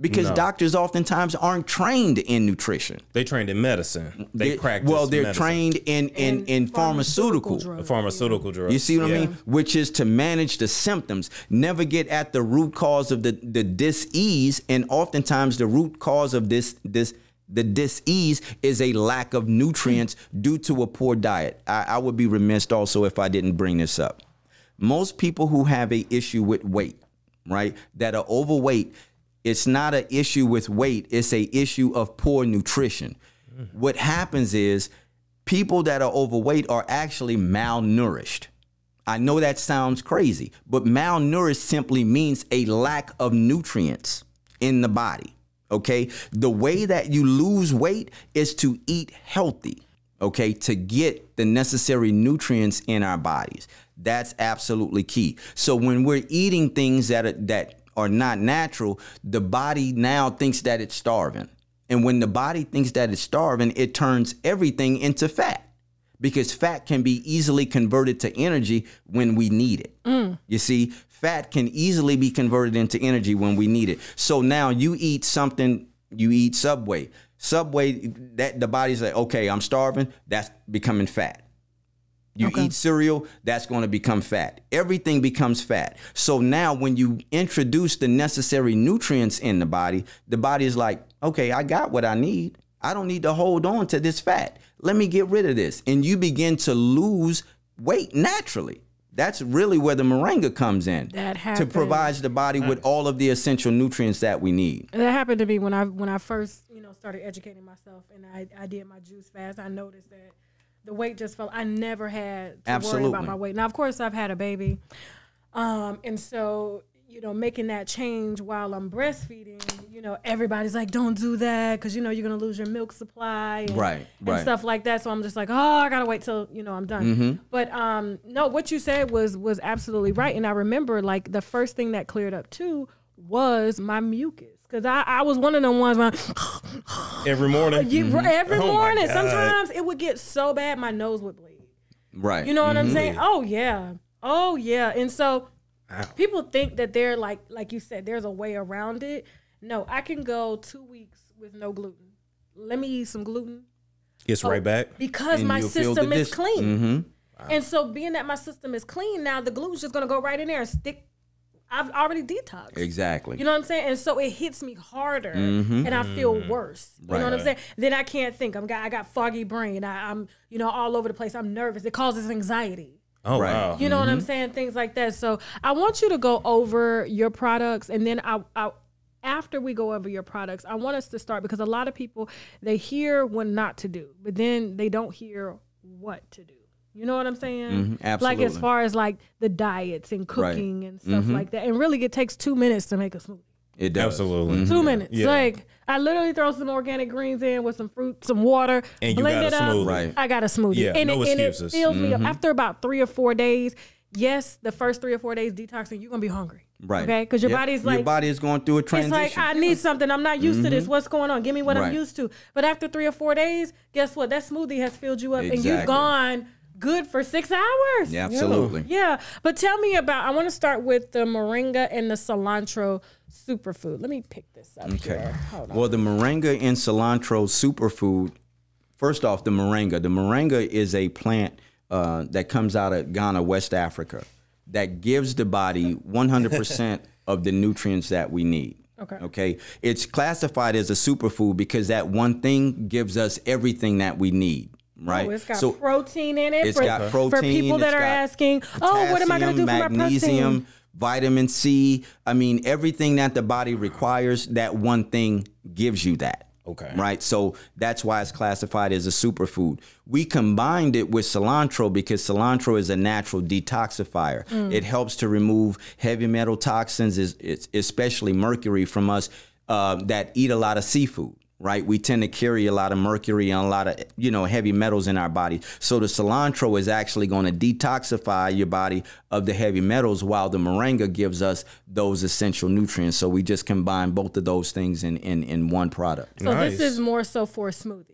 Because no. doctors oftentimes aren't trained in nutrition. They trained in medicine. They they're, practice Well, they're medicine. trained in, in, in pharmaceutical. Pharmaceutical drugs. Pharmaceutical drugs. You see what yeah. I mean? Which is to manage the symptoms. Never get at the root cause of the, the dis-ease. And oftentimes the root cause of this, this the dis-ease is a lack of nutrients mm. due to a poor diet. I, I would be remiss also if I didn't bring this up. Most people who have an issue with weight, right, that are overweight, it's not an issue with weight. It's an issue of poor nutrition. What happens is people that are overweight are actually malnourished. I know that sounds crazy, but malnourished simply means a lack of nutrients in the body. Okay. The way that you lose weight is to eat healthy. Okay. To get the necessary nutrients in our bodies. That's absolutely key. So when we're eating things that are, that, are not natural, the body now thinks that it's starving. And when the body thinks that it's starving, it turns everything into fat, because fat can be easily converted to energy when we need it. Mm. You see, fat can easily be converted into energy when we need it. So now you eat something, you eat Subway. Subway, that the body's like, okay, I'm starving, that's becoming fat. You okay. eat cereal, that's going to become fat. Everything becomes fat. So now when you introduce the necessary nutrients in the body, the body is like, okay, I got what I need. I don't need to hold on to this fat. Let me get rid of this. And you begin to lose weight naturally. That's really where the moringa comes in. That happened. To provide the body with all of the essential nutrients that we need. And that happened to me when I, when I first, you know, started educating myself and I, I did my juice fast. I noticed that the weight just fell. I never had to Absolutely. worry about my weight. Now, of course, I've had a baby. Um, and so, you know, making that change while I'm breastfeeding, you know, everybody's like, don't do that because, you know, you're going to lose your milk supply and, right, and right. stuff like that. So I'm just like, oh, I got to wait till, you know, I'm done. Mm-hmm. But um, no, what you said was was absolutely right. And I remember, like, the first thing that cleared up, too, was my mucus. Because I, I was one of them ones when I, every morning. You, mm-hmm. Every oh morning. Sometimes it would get so bad my nose would bleed. Right. You know what mm-hmm. I'm saying? Oh, yeah. Oh, yeah. And so Ow. people think that they're like, like you said, there's a way around it. No, I can go two weeks with no gluten. Let me eat some gluten. It's oh, right back. Because my system is clean. Mm-hmm. Wow. And so being that my system is clean now, the gluten's just going to go right in there and stick. I've already detoxed. Exactly. You know what I'm saying? And so it hits me harder, mm-hmm. and I feel worse. You right. know what I'm saying? Then I can't think. I'm got, I got foggy brain. I, I'm, you know, all over the place. I'm nervous. It causes anxiety. Oh, right. Wow. You know mm-hmm. what I'm saying? Things like that. So I want you to go over your products, and then I, I after we go over your products, I want us to start, because a lot of people, they hear what not to do, but then they don't hear what to do. You know what I'm saying? Mm-hmm, absolutely. Like as far as like the diets and cooking right. and stuff mm-hmm. like that. And really it takes two minutes to make a smoothie. It does. Absolutely. Mm-hmm. Two minutes. Yeah. Like I literally throw some organic greens in with some fruit, some water, and you blend got it a smoothie. Up. Right. I got a smoothie. Yeah, and, no it, excuses. And it fills mm-hmm. me up. After about three or four days, yes, the first three or four days detoxing, you're going to be hungry. Right. Okay? Because your yep. body's like. Your body is going through a transition. It's like, I need something. I'm not used mm-hmm. to this. What's going on? Give me what right. I'm used to. But after three or four days, guess what? That smoothie has filled you up exactly. and you've gone good for six hours. Yeah, absolutely. Yeah. But tell me about, I want to start with the moringa and the cilantro superfood. Let me pick this up. Okay. Here. Hold on. Well, the moringa and cilantro superfood, first off, the moringa. The moringa is a plant uh, that comes out of Ghana, West Africa, that gives the body one hundred percent of the nutrients that we need. Okay. Okay. It's classified as a superfood because that one thing gives us everything that we need. Right. Oh, it's got so protein in it. It's for, got protein. For people that are asking, oh, what am I going to do for my protein? Magnesium, vitamin C. I mean, everything that the body requires, that one thing gives you that. Okay. Right. So that's why it's classified as a superfood. We combined it with cilantro because cilantro is a natural detoxifier. Mm. It helps to remove heavy metal toxins, especially mercury, from us uh, that eat a lot of seafood. Right. We tend to carry a lot of mercury and a lot of, you know, heavy metals in our body. So the cilantro is actually going to detoxify your body of the heavy metals while the moringa gives us those essential nutrients. So we just combine both of those things in, in, in one product. So nice. This is more so for a smoothie.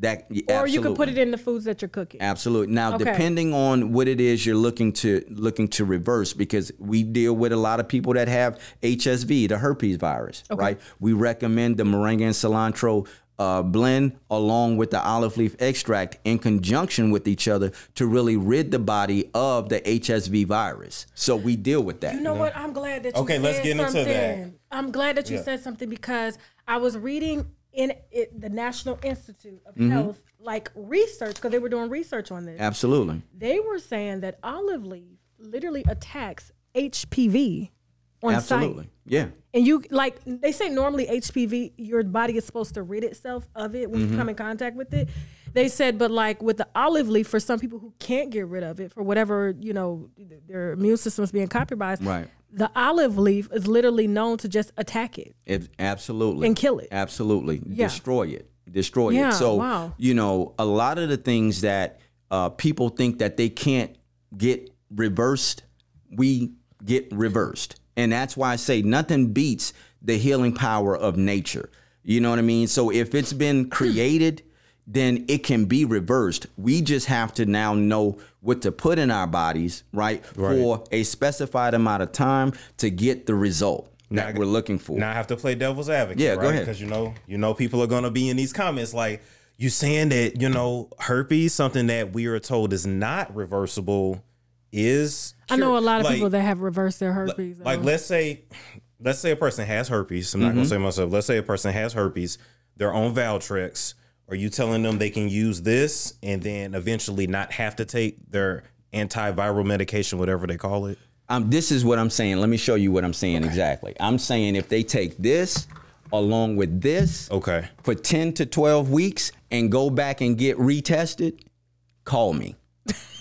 That, or absolutely. You can put it in the foods that you're cooking. Absolutely. Now, okay. depending on what it is you're looking to looking to reverse, because we deal with a lot of people that have H S V, the herpes virus, okay. right? We recommend the moringa and cilantro uh, blend along with the olive leaf extract in conjunction with each other to really rid the body of the H S V virus. So we deal with that. You know mm-hmm. what? I'm glad that you okay, said let's get something. Into that. I'm glad that you yeah. said something because I was reading in it, the National Institute of mm-hmm. Health, like research, because they were doing research on this. Absolutely. They were saying that olive leaf literally attacks H P V on Absolutely. Site. Yeah. And you, like, they say normally H P V, your body is supposed to rid itself of it when mm-hmm. you come in contact with it. They said, but like with the olive leaf, for some people who can't get rid of it, for whatever, you know, their immune system is being compromised. Right. The olive leaf is literally known to just attack it. It absolutely. And kill it. Absolutely. Yeah. Destroy it. Destroy yeah, it. So, wow. you know, a lot of the things that uh, people think that they can't get reversed, we get reversed. And that's why I say nothing beats the healing power of nature. You know what I mean? So if it's been created, then it can be reversed. We just have to now know what to put in our bodies, right? right. For a specified amount of time to get the result now that I, we're looking for. Now I have to play devil's advocate, yeah, right? Go ahead. Because you know, you know, people are gonna be in these comments like, you saying that, you know, herpes, something that we are told is not reversible, is cure. I know a lot of like, people that have reversed their herpes. Like, like let's say, let's say a person has herpes. I'm not mm-hmm. gonna say myself. Let's say a person has herpes, their own Valtrex. Are you telling them they can use this and then eventually not have to take their antiviral medication, whatever they call it? Um, this is what I'm saying. Let me show you what I'm saying okay. exactly. I'm saying if they take this along with this okay. for ten to twelve weeks and go back and get retested, call me.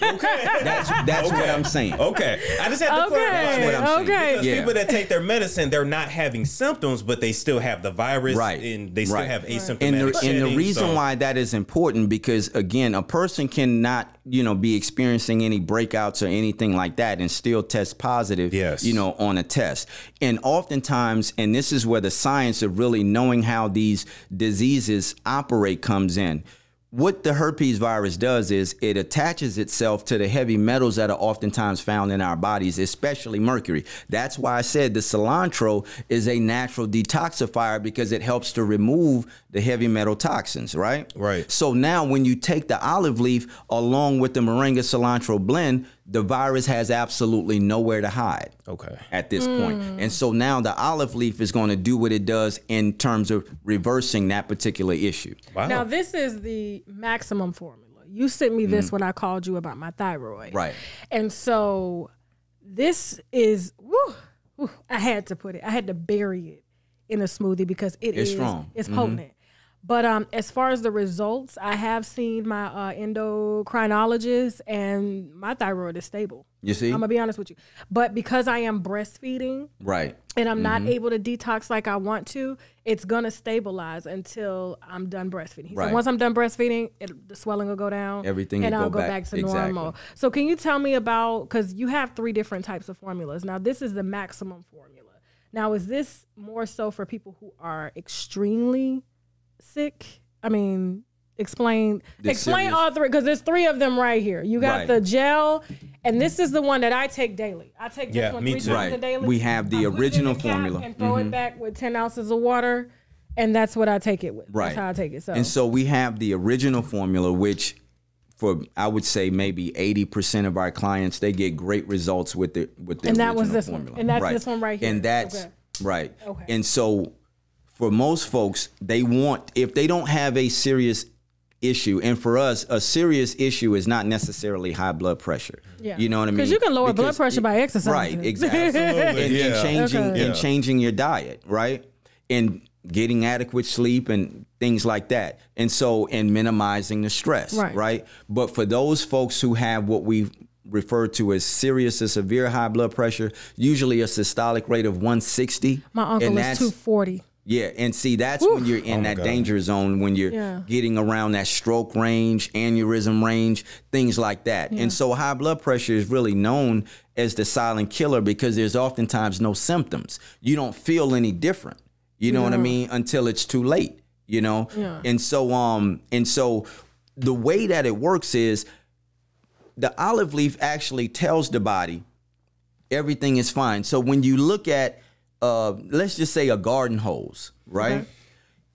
Okay. That's that's okay. what I'm saying. Okay. I just had to clarify okay. what I'm okay. saying. Because yeah. people that take their medicine, they're not having symptoms, but they still have the virus right. and they still right. have asymptomatic. And the, shedding, and the reason so. Why that is important, because again, a person cannot, you know, be experiencing any breakouts or anything like that and still test positive, yes. you know, on a test. And oftentimes, and this is where the science of really knowing how these diseases operate comes in. what the herpes virus does is it attaches itself to the heavy metals that are oftentimes found in our bodies, especially mercury. That's why I said the cilantro is a natural detoxifier, because it helps to remove the heavy metal toxins, right? Right. So now when you take the olive leaf along with the moringa cilantro blend, the virus has absolutely nowhere to hide. Okay. At this mm. point. And so now the olive leaf is going to do what it does in terms of reversing that particular issue. Wow. Now this is the maximum formula. You sent me this mm. when I called you about my thyroid. Right. And so this is, whew, whew, I had to put it, I had to bury it in a smoothie because it it's is, strong. It's mm-hmm. potent. But um, as far as the results, I have seen my uh, endocrinologist, and my thyroid is stable. You see? I'm going to be honest with you. But because I am breastfeeding, right, and I'm mm-hmm. not able to detox like I want to, it's going to stabilize until I'm done breastfeeding. He right. said, once I'm done breastfeeding, it, the swelling will go down. Everything and will I'll go, go back, back to exactly. normal. So can you tell me about, because you have three different types of formulas. Now, this is the maximum formula. Now, is this more so for people who are extremely sick? I mean, explain the explain serious. all three, because there's three of them right here. You got right. the gel, and this is the one that I take daily. I take this yeah, one me three too. times right. a daily. We have the I original put it in the formula cap and throw mm-hmm. it back with ten ounces of water, and that's what I take it with. Right. That's how I take it. So. And so we have the original formula, which for I would say maybe eighty percent of our clients, they get great results with the with the and that was this formula. one, and that's right. this one right here, and that's okay. right. Okay. And so, for most folks, they want, if they don't have a serious issue, and for us, a serious issue is not necessarily high blood pressure. Yeah. You know what I mean? Because you can lower because blood pressure it, by exercising. Right, exactly. and, yeah. and, changing, okay. yeah. and changing your diet, right? And getting adequate sleep and things like that. And so, and minimizing the stress, right? right? But for those folks who have what we referred to as serious or severe high blood pressure, usually a systolic rate of one sixty. My uncle and was two forty. Yeah, and see, that's Oof. when you're in oh that God. danger zone, when you're yeah. getting around that stroke range, aneurysm range, things like that. Yeah. And so high blood pressure is really known as the silent killer because there's oftentimes no symptoms. You don't feel any different, you know yeah. what I mean, until it's too late, you know? Yeah. And so, um, and so the way that it works is the olive leaf actually tells the body everything is fine. So when you look at Uh, let's just say a garden hose, right? Okay.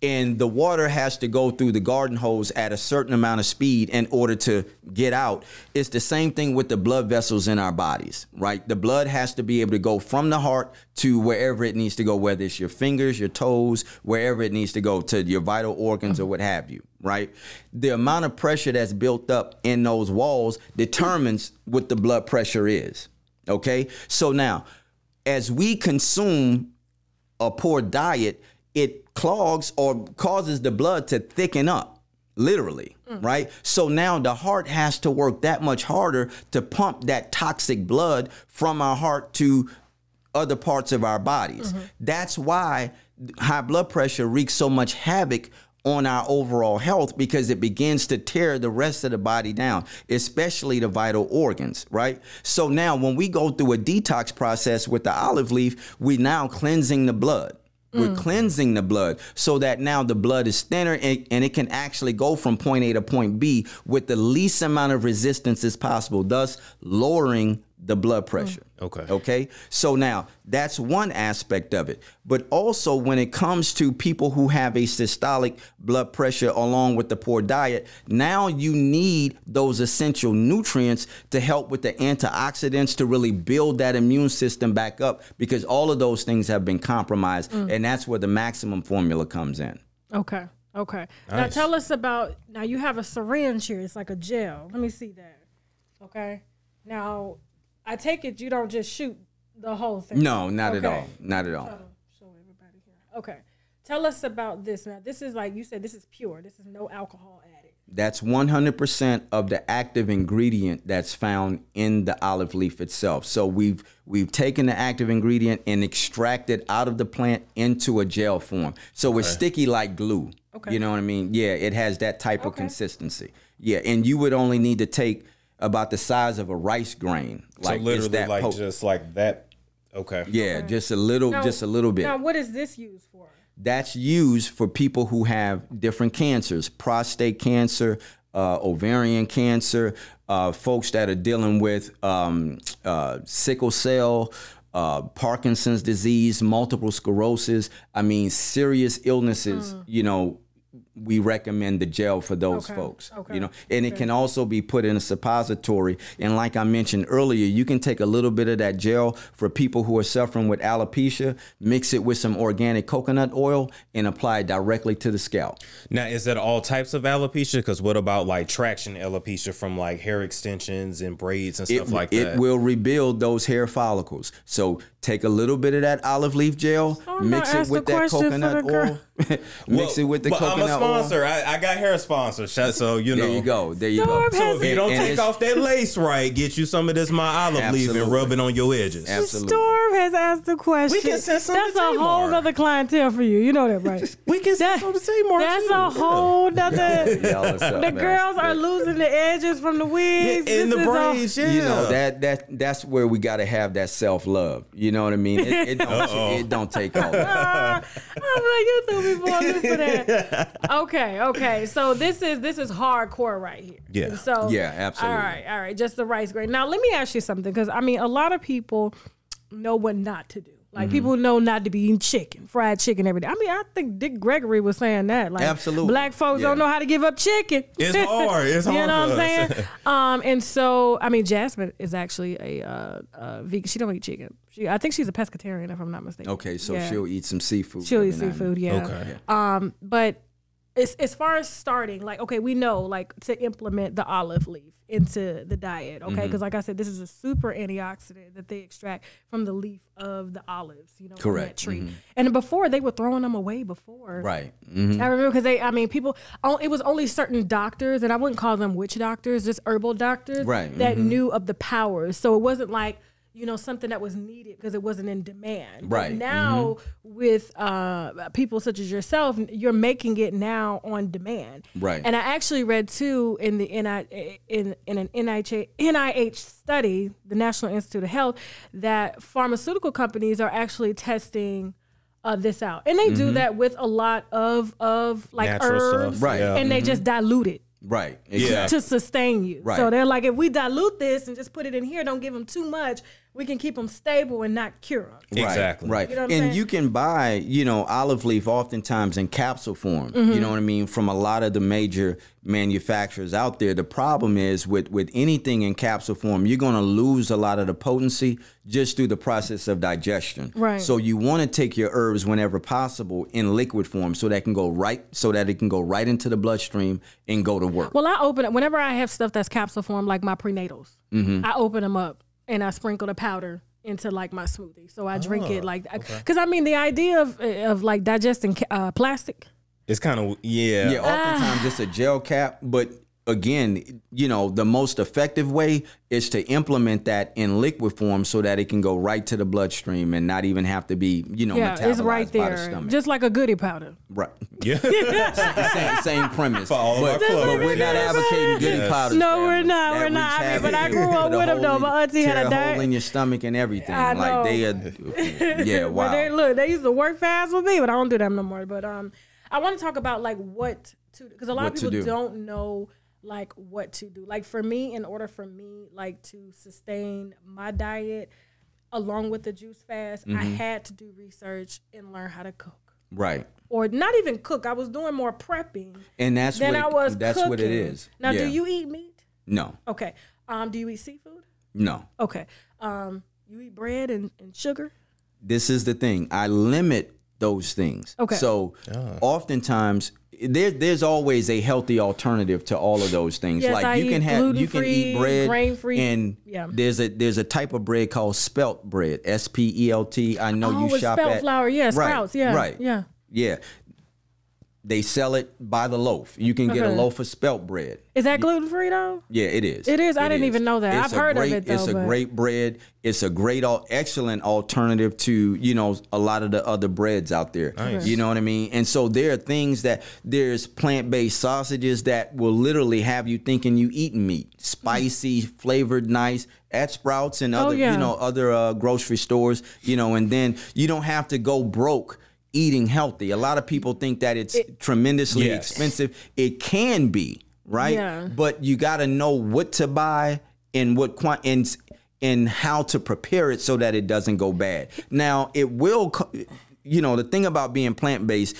And the water has to go through the garden hose at a certain amount of speed in order to get out. It's the same thing with the blood vessels in our bodies, right? The blood has to be able to go from the heart to wherever it needs to go, whether it's your fingers, your toes, wherever it needs to go, to your vital organs or what have you, right? The amount of pressure that's built up in those walls determines what the blood pressure is, okay? So now, as we consume a poor diet, it clogs or causes the blood to thicken up, literally, mm. right? So now the heart has to work that much harder to pump that toxic blood from our heart to other parts of our bodies. Mm-hmm. That's why high blood pressure wreaks so much havoc on our overall health, because it begins to tear the rest of the body down, especially the vital organs, right? So now when we go through a detox process with the olive leaf, we're now cleansing the blood. Mm. We're cleansing the blood so that now the blood is thinner and, and it can actually go from point A to point B with the least amount of resistance as possible, thus lowering the blood pressure. Mm. Okay. Okay. So now that's one aspect of it. But also when it comes to people who have a systolic blood pressure along with the poor diet, now you need those essential nutrients to help with the antioxidants to really build that immune system back up, because all of those things have been compromised. Mm. And that's where the maximum formula comes in. Okay. Okay. Nice. Now tell us about, now you have a syringe here. It's like a gel. Let me see that. Okay. Now, I take it you don't just shoot the whole thing. No, not okay. at all. Not at all. Show everybody here. Okay. Tell us about this. Now, this is like you said, this is pure. This is no alcohol added. That's one hundred percent of the active ingredient that's found in the olive leaf itself. So we've we've taken the active ingredient and extracted out of the plant into a gel form. So okay. it's sticky like glue. Okay. You know what I mean? Yeah, it has that type okay. of consistency. Yeah, and you would only need to take about the size of a rice grain. Like, so literally, like, just like that Okay. Yeah, okay. just a little, now, just a little bit. Now, what is this used for? That's used for people who have different cancers, prostate cancer, uh, ovarian cancer, uh, folks that are dealing with um, uh, sickle cell, uh, Parkinson's disease, multiple sclerosis. I mean, serious illnesses, mm. you know, we recommend the gel for those okay. folks, okay. you know, and okay. it can also be put in a suppository. And like I mentioned earlier, you can take a little bit of that gel for people who are suffering with alopecia, mix it with some organic coconut oil and apply it directly to the scalp. Now, is that all types of alopecia? Because what about like traction alopecia from like hair extensions and braids and stuff it, like that? It will rebuild those hair follicles. So take a little bit of that olive leaf gel, oh, mix it with that coconut oil, mix well, it with the coconut I'm a sponsor. I, I got hair sponsors, so you know. There you go. There you Storm go. So if you don't take off that lace right, get you some of this my olive absolutely. leaf and rub it on your edges. Absolutely. Storm has asked the question. We can send some that's to a whole other clientele for you. You know that, right? we can send that, some to Seymour. That's too. a whole yeah. other. Yeah, the girls are losing the edges from the wigs yeah, and this the braids. All, yeah. You know that that that's where we got to have that self love. You know what I mean? It, it, don't, uh-oh. it don't take over. I'm like you threw me for a loop for that. Okay, okay. So this is this is hardcore right here. Yeah. So yeah, absolutely. All right, all right. Just the rice grain. Now let me ask you something, because I mean, a lot of people know what not to do. Like mm-hmm. people know not to be eating chicken, fried chicken every day. I mean, I think Dick Gregory was saying that. Like, absolutely, black folks yeah. don't know how to give up chicken. It's hard. It's hard. You know what I'm saying? um, and so I mean, Jasmine is actually a uh, uh, vegan. She don't eat chicken. She, I think she's a pescatarian, if I'm not mistaken. Okay, so yeah. she'll eat some seafood. She'll eat seafood. Yeah. Okay. Um, but. As, as far as starting, like, okay, we know, like, to implement the olive leaf into the diet, okay? Because, mm-hmm. like I said, this is a super antioxidant that they extract from the leaf of the olives, you know, correct. That tree. Mm-hmm. And before, they were throwing them away before. Right. Mm-hmm. I remember because they, I mean, people, oh, it was only certain doctors, and I wouldn't call them witch doctors, just herbal doctors right. that mm-hmm. knew of the powers. So it wasn't like, you know, something that was needed because it wasn't in demand. Right. But now mm-hmm. with uh, people such as yourself, you're making it now on demand. Right. And I actually read too in the N I, in in an N I H study, the National Institute of Health, that pharmaceutical companies are actually testing Uh, this out, and they mm-hmm. do that with a lot of of like natural herbs, stuff. Right? Yeah. And mm-hmm. they just dilute it, right? Exactly. To sustain you, right? So they're like, if we dilute this and just put it in here, don't give them too much. We can keep them stable and not cure them. Exactly. Right. Right. You know what I'm and saying? You can buy, you know, olive leaf oftentimes in capsule form. Mm-hmm. You know what I mean? From a lot of the major manufacturers out there. The problem is with, with anything in capsule form, you're going to lose a lot of the potency just through the process of digestion. Right. So you want to take your herbs whenever possible in liquid form so that can go right, so that it can go right into the bloodstream and go to work. Well, I open it whenever I have stuff that's capsule form, like my prenatals. Mm-hmm. I open them up. And I sprinkle the powder into like my smoothie, so I drink oh, it like because okay. I mean the idea of of like digesting uh, plastic. It's kind of yeah. Yeah, oftentimes ah. it's a gel cap, but again, you know, the most effective way is to implement that in liquid form so that it can go right to the bloodstream and not even have to be you know yeah, metabolized it's right there, by the stomach. Just like a goody powder. Right. Yeah. same, same premise. For all but, but we're not advocating goody yes. powders. No, we're not. That we're not. I mean, but I grew up with them though. My auntie had a diet. Hole in your stomach and everything. I know. Like they are. Yeah. Wow. They, look, they used to work fast with me, but I don't do them no more. But um, I want to talk about like what to because a lot what of people do. don't know. Like what to do. Like for me, in order for me like to sustain my diet along with the juice fast, mm-hmm. I had to do research and learn how to cook. Right. Or not even cook. I was doing more prepping. And that's than what, I was that's cooking. What it is. Now, yeah. do you eat meat? No. Okay. Um, do you eat seafood? No. Okay. Um, you eat bread and, and sugar? This is the thing. I limit those things. Okay. So oh. oftentimes There, there's always a healthy alternative to all of those things. Yes, like I you can have, you can eat bread, grain free, and yeah. there's a there's a type of bread called spelt bread, S P E L T. I know oh, you shop spelt at flour, yeah, right, Sprouts, yeah, right, yeah, yeah. They sell it by the loaf. You can get okay. a loaf of spelt bread. Is that gluten-free though? Yeah, it is. It is. I it didn't is. even know that. It's I've heard great, of it though. It's a but... great bread. It's a great, excellent alternative to, you know, a lot of the other breads out there. Nice. You know what I mean? And so there are things that, there's plant-based sausages that will literally have you thinking you eating meat. Spicy, mm. flavored, nice. At Sprouts and other, oh, yeah. you know, other uh, grocery stores, you know, and then you don't have to go broke eating healthy. A lot of people think that it's it, tremendously yes. expensive. It can be, right? Yeah. But you got to know what to buy and what and and how to prepare it so that it doesn't go bad. Now, it will, you know, the thing about being plant-based,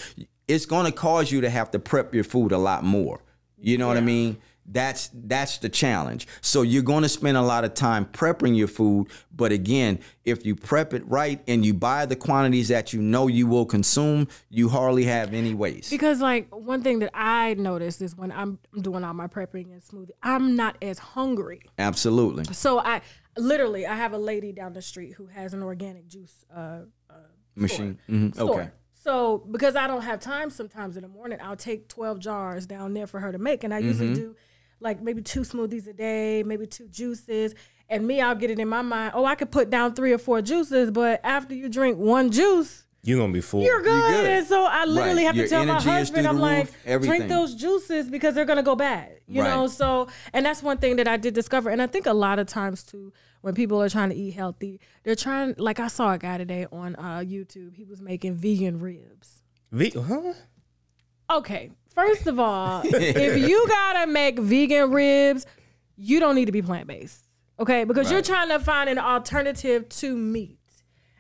it's going to cause you to have to prep your food a lot more. You know yeah. what I mean? That's that's the challenge. So you're going to spend a lot of time prepping your food. But again, if you prep it right and you buy the quantities that you know you will consume, you hardly have any waste. Because like one thing that I noticed is when I'm doing all my prepping and smoothie, I'm not as hungry. Absolutely. So I literally I have a lady down the street who has an organic juice uh, uh, machine. Store. Mm-hmm. store. Okay. So because I don't have time sometimes in the morning, I'll take twelve jars down there for her to make. And I mm-hmm. usually do like maybe two smoothies a day, maybe two juices. And me, I'll get it in my mind, oh, I could put down three or four juices, but after you drink one juice, you're going to be full. You're good. You're good. And so I literally right. have Your to tell my husband, I'm like, everything. drink those juices because they're going to go bad. You right. know, so, and that's one thing that I did discover. And I think a lot of times too, when people are trying to eat healthy, they're trying, like I saw a guy today on uh, YouTube, he was making vegan ribs. V huh? Okay. First of all, if you gotta make vegan ribs, you don't need to be plant-based, okay? Because right. you're trying to find an alternative to meat,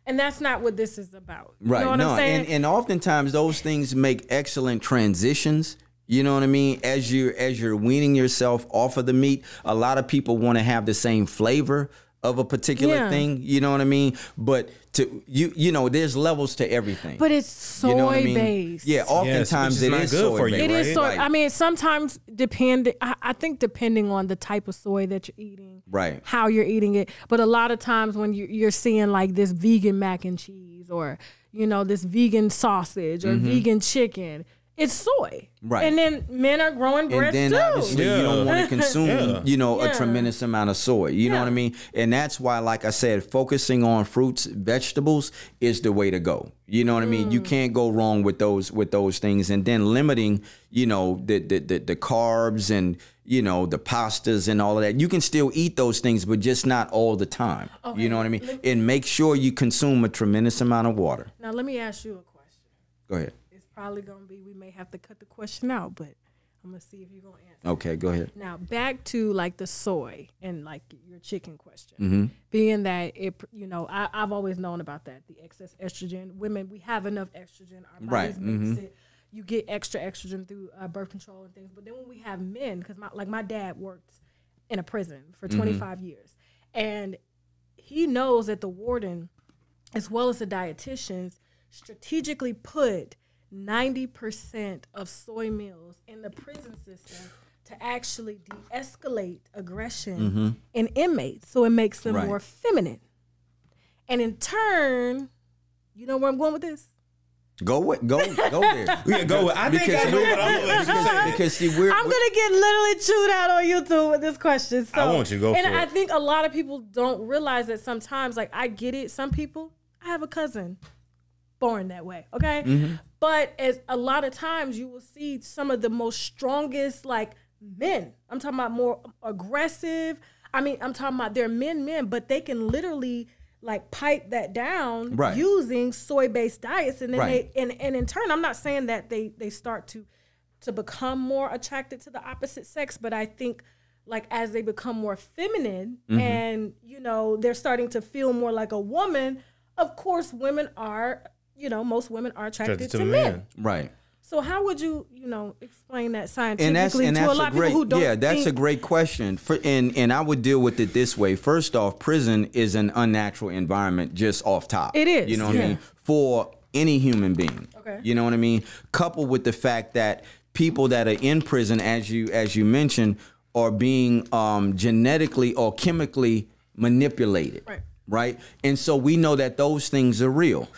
and that's not what this is about. You right? know what no, I'm saying? And, and oftentimes those things make excellent transitions. You know what I mean? As you as you're weaning yourself off of the meat, a lot of people want to have the same flavor of a particular yeah. thing, you know what I mean? But to you, you know, there's levels to everything. But it's soy you know I mean? based. Yeah, oftentimes yes, it is good soy for you. It right? is soy. Like, I mean, sometimes depending. I, I think depending on the type of soy that you're eating, right? How you're eating it. But a lot of times when you, you're seeing like this vegan mac and cheese, or you know, this vegan sausage, or mm-hmm. vegan chicken. It's soy. Right. And then men are growing breasts too. And then obviously yeah. you don't want to consume, yeah. you know, yeah. a tremendous amount of soy. You yeah. know what I mean? And that's why, like I said, focusing on fruits, vegetables is the way to go. You know what mm. I mean? You can't go wrong with those with those things. And then limiting, you know, the, the, the, the carbs and, you know, the pastas and all of that. You can still eat those things, but just not all the time. Okay. You know what I mean? Me and make sure you consume a tremendous amount of water. Now, let me ask you a question. Go ahead. Probably gonna be we may have to cut the question out, but I'm gonna see if you're gonna answer. Okay, go ahead. Now back to like the soy and like your chicken question, mm-hmm. being that it, you know, I, I've always known about that, the excess estrogen. Women, we have enough estrogen, our bodies right. mix mm-hmm. it. You get extra estrogen through uh, birth control and things, but then when we have men, because my like my dad worked in a prison for twenty-five mm-hmm. years, and he knows that the warden, as well as the dietitians, strategically put ninety percent of soy meals in the prison system to actually de-escalate aggression mm-hmm. in inmates, so it makes them right. more feminine. And in turn, you know where I'm going with this? Go with, go, go there. Yeah, go with. I think I know what I'm going to say. Because see, we're, I'm going to get literally chewed out on YouTube with this question. So, I want you to go and for I it. think a lot of people don't realize that sometimes, like, I get it. Some people, I have a cousin born that way, okay? Mm-hmm. But as a lot of times you will see some of the most strongest like men, I'm talking about more aggressive. I mean, I'm talking about they're men, men, but they can literally like pipe that down right. using soy-based diets. And then right. they, and, and in turn, I'm not saying that they, they start to, to become more attracted to the opposite sex, but I think like as they become more feminine mm-hmm. and, you know, they're starting to feel more like a woman, of course women are, you know, most women are attracted, attracted to, to men. men. Right. So how would you, you know, explain that scientifically and that's, and to that's a lot a great, of people who don't Yeah, that's think a great question. For, and, and I would deal with it this way. First off, prison is an unnatural environment just off top. It is. You know what yeah. I mean? For any human being. Okay. You know what I mean? Coupled with the fact that people that are in prison, as you, as you mentioned, are being um, genetically or chemically manipulated. Right. Right? And so we know that those things are real.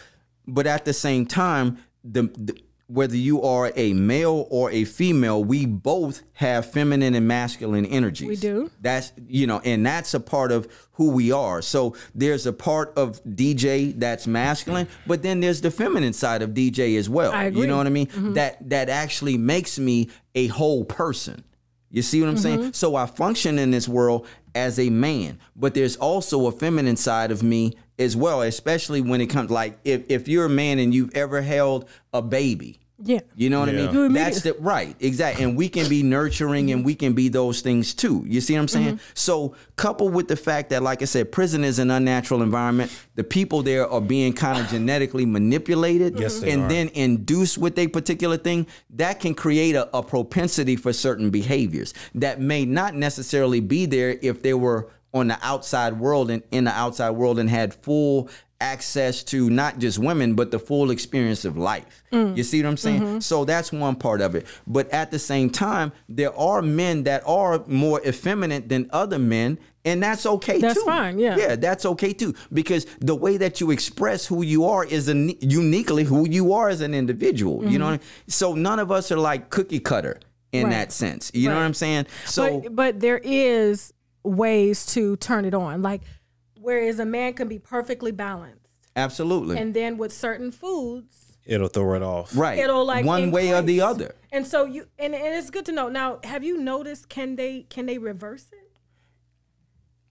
But at the same time, the, the whether you are a male or a female, we both have feminine and masculine energies. We do. That's, you know, and that's a part of who we are. So there's a part of D J that's masculine, but then there's the feminine side of D J as well. I agree. You know what I mean? Mm-hmm. That that actually makes me a whole person. You see what I'm mm-hmm. saying? So I function in this world as a man, but there's also a feminine side of me as well, especially when it comes, like, if, if you're a man and you've ever held a baby, yeah, you know what yeah. I mean? That's the, right, exactly. And we can be nurturing and we can be those things too. You see what I'm saying? Mm-hmm. So coupled with the fact that, like I said, prison is an unnatural environment. The people there are being kind of genetically manipulated yes, they and are. then induced with a particular thing. That can create a, a propensity for certain behaviors that may not necessarily be there if they were on the outside world and in the outside world and had full access to not just women, but the full experience of life. Mm. You see what I'm saying? Mm-hmm. So that's one part of it. But at the same time, there are men that are more effeminate than other men. And that's okay, that's too. That's fine, yeah. Yeah, that's okay, too. Because the way that you express who you are is un uniquely who you are as an individual. Mm-hmm. You know what I mean? So none of us are like cookie cutter in right. that sense. You right. know what I'm saying? So, But, but there is ways to turn it on. Like, whereas a man can be perfectly balanced. Absolutely. And then with certain foods, it'll throw it off. Right. It'll like one increase. way or the other. And so you, and, and it's good to know. Now, have you noticed, can they, can they reverse it?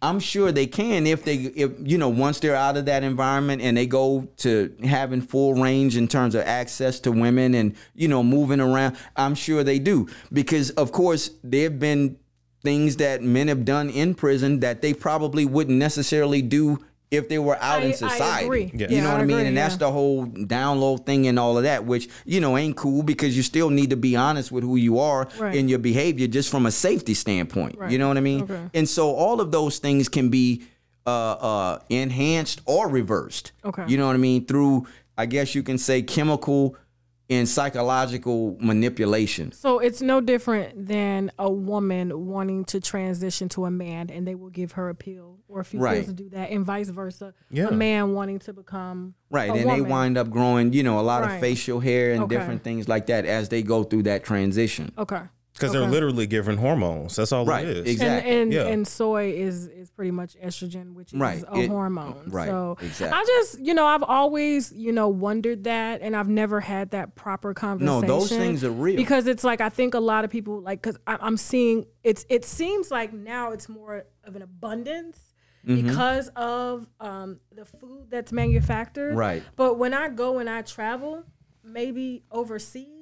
I'm sure they can if they, if you know, once they're out of that environment and they go to having full range in terms of access to women and, you know, moving around, I'm sure they do. Because of course they've been things that men have done in prison that they probably wouldn't necessarily do if they were out I, in society. I agree. Yeah. You yeah, know what I, I mean? Agree, and yeah. that's the whole download thing and all of that, which, you know, ain't cool because you still need to be honest with who you are right. in your behavior just from a safety standpoint. Right. You know what I mean? Okay. And so all of those things can be uh, uh, enhanced or reversed. Okay. You know what I mean? Through, I guess you can say, chemical in psychological manipulation. So it's no different than a woman wanting to transition to a man and they will give her a pill or a few right. pills to do that, and vice versa. Yeah. A man wanting to become right, a and woman. They wind up growing, you know, a lot right. of facial hair and okay. different things like that as they go through that transition. Okay. Because okay. they're literally given hormones. That's all right. it is. Exactly. And, and, yeah. and soy is, is pretty much estrogen, which is right. a it, hormone. Right. So exactly. I just, you know, I've always, you know, wondered that, and I've never had that proper conversation. No, those things are real. Because it's like, I think a lot of people, like, because I'm seeing, it's it seems like now it's more of an abundance mm-hmm. because of um, the food that's manufactured. Right. But when I go and I travel, maybe overseas,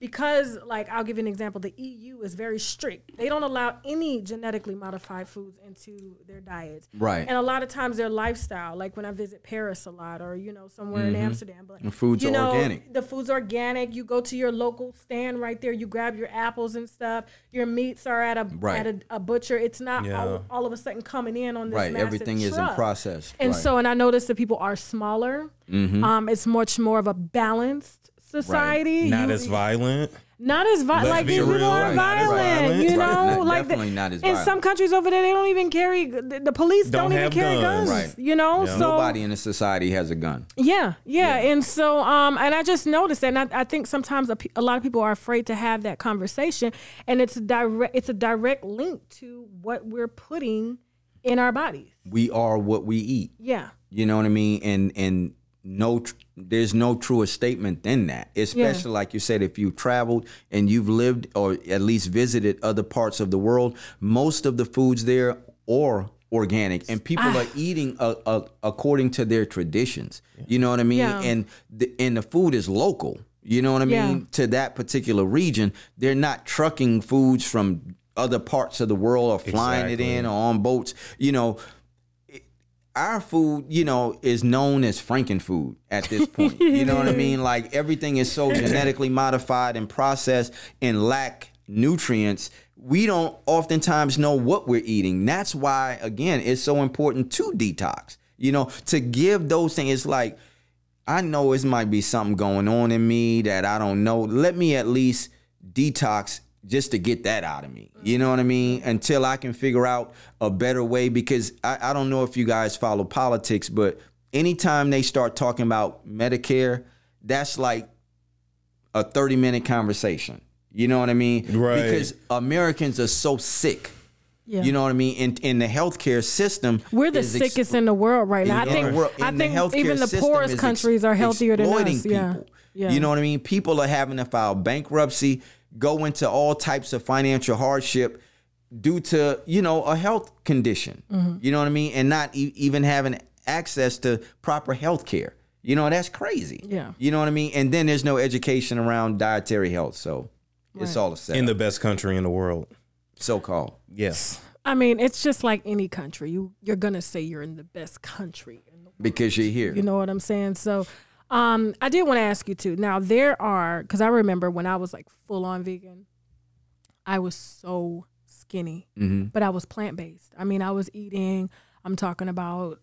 because, like, I'll give you an example. The E U is very strict. They don't allow any genetically modified foods into their diets. Right. And a lot of times their lifestyle, like when I visit Paris a lot or, you know, somewhere mm-hmm. in Amsterdam. But the foods you are know, organic. The food's organic. You go to your local stand right there. You grab your apples and stuff. Your meats are at a right. at a, a butcher. It's not yeah. all, all of a sudden coming in on this right. massive Everything truck. Isn't processed. And right. so, and I noticed that people are smaller. Mm-hmm. Um, it's much more of a balanced society. Right. Not you, as violent. Not as vi like these people aren't right. violent. You know, right. not, like the, not as in violent. Some countries over there, they don't even carry. The, the police don't, don't even carry guns. guns right. You know, yeah. so nobody in a society has a gun. Yeah, yeah, yeah. And so, um, and I just noticed that, and I, I think sometimes a, a lot of people are afraid to have that conversation, and it's a direct. It's a direct link to what we're putting in our bodies. We are what we eat. Yeah. You know what I mean, and and. No, tr there's no truer statement than that, especially yeah. like you said, if you've traveled and you've lived or at least visited other parts of the world, most of the foods there are organic and people ah. are eating a, a, according to their traditions. Yeah. You know what I mean? Yeah. And, the, and the food is local, you know what I mean? Yeah. To that particular region, they're not trucking foods from other parts of the world or flying exactly. it in or on boats, you know. Our food, you know, is known as Frankenfood at this point. You know what I mean? Like, everything is so genetically modified and processed and lack nutrients. We don't oftentimes know what we're eating. That's why, again, it's so important to detox, you know, to give those things. It's like, I know it might be something going on in me that I don't know. Let me at least detox just to get that out of me, you know what I mean? Until I can figure out a better way, because I, I don't know if you guys follow politics, but anytime they start talking about Medicare, that's like a thirty minute conversation. You know what I mean? Right. Because Americans are so sick. Yeah. You know what I mean? In in the healthcare system, we're the sickest in the world right now. I think world, I think the even the poorest countries are healthier than us. Yeah. Yeah. You know what I mean? People are having to file bankruptcy, go into all types of financial hardship due to, you know, a health condition. Mm-hmm. You know what I mean? And not e even having access to proper healthcare. You know, that's crazy. Yeah. You know what I mean? And then there's no education around dietary health, so right. it's all the same. In the best country in the world. So-called. Yes. I mean, it's just like any country. You, you're going to say you're in the best country in the world. Because you're here. You know what I'm saying? So um, I did want to ask you, too. Now, there are, because I remember when I was, like, full-on vegan, I was so skinny. Mm-hmm. But I was plant-based. I mean, I was eating, I'm talking about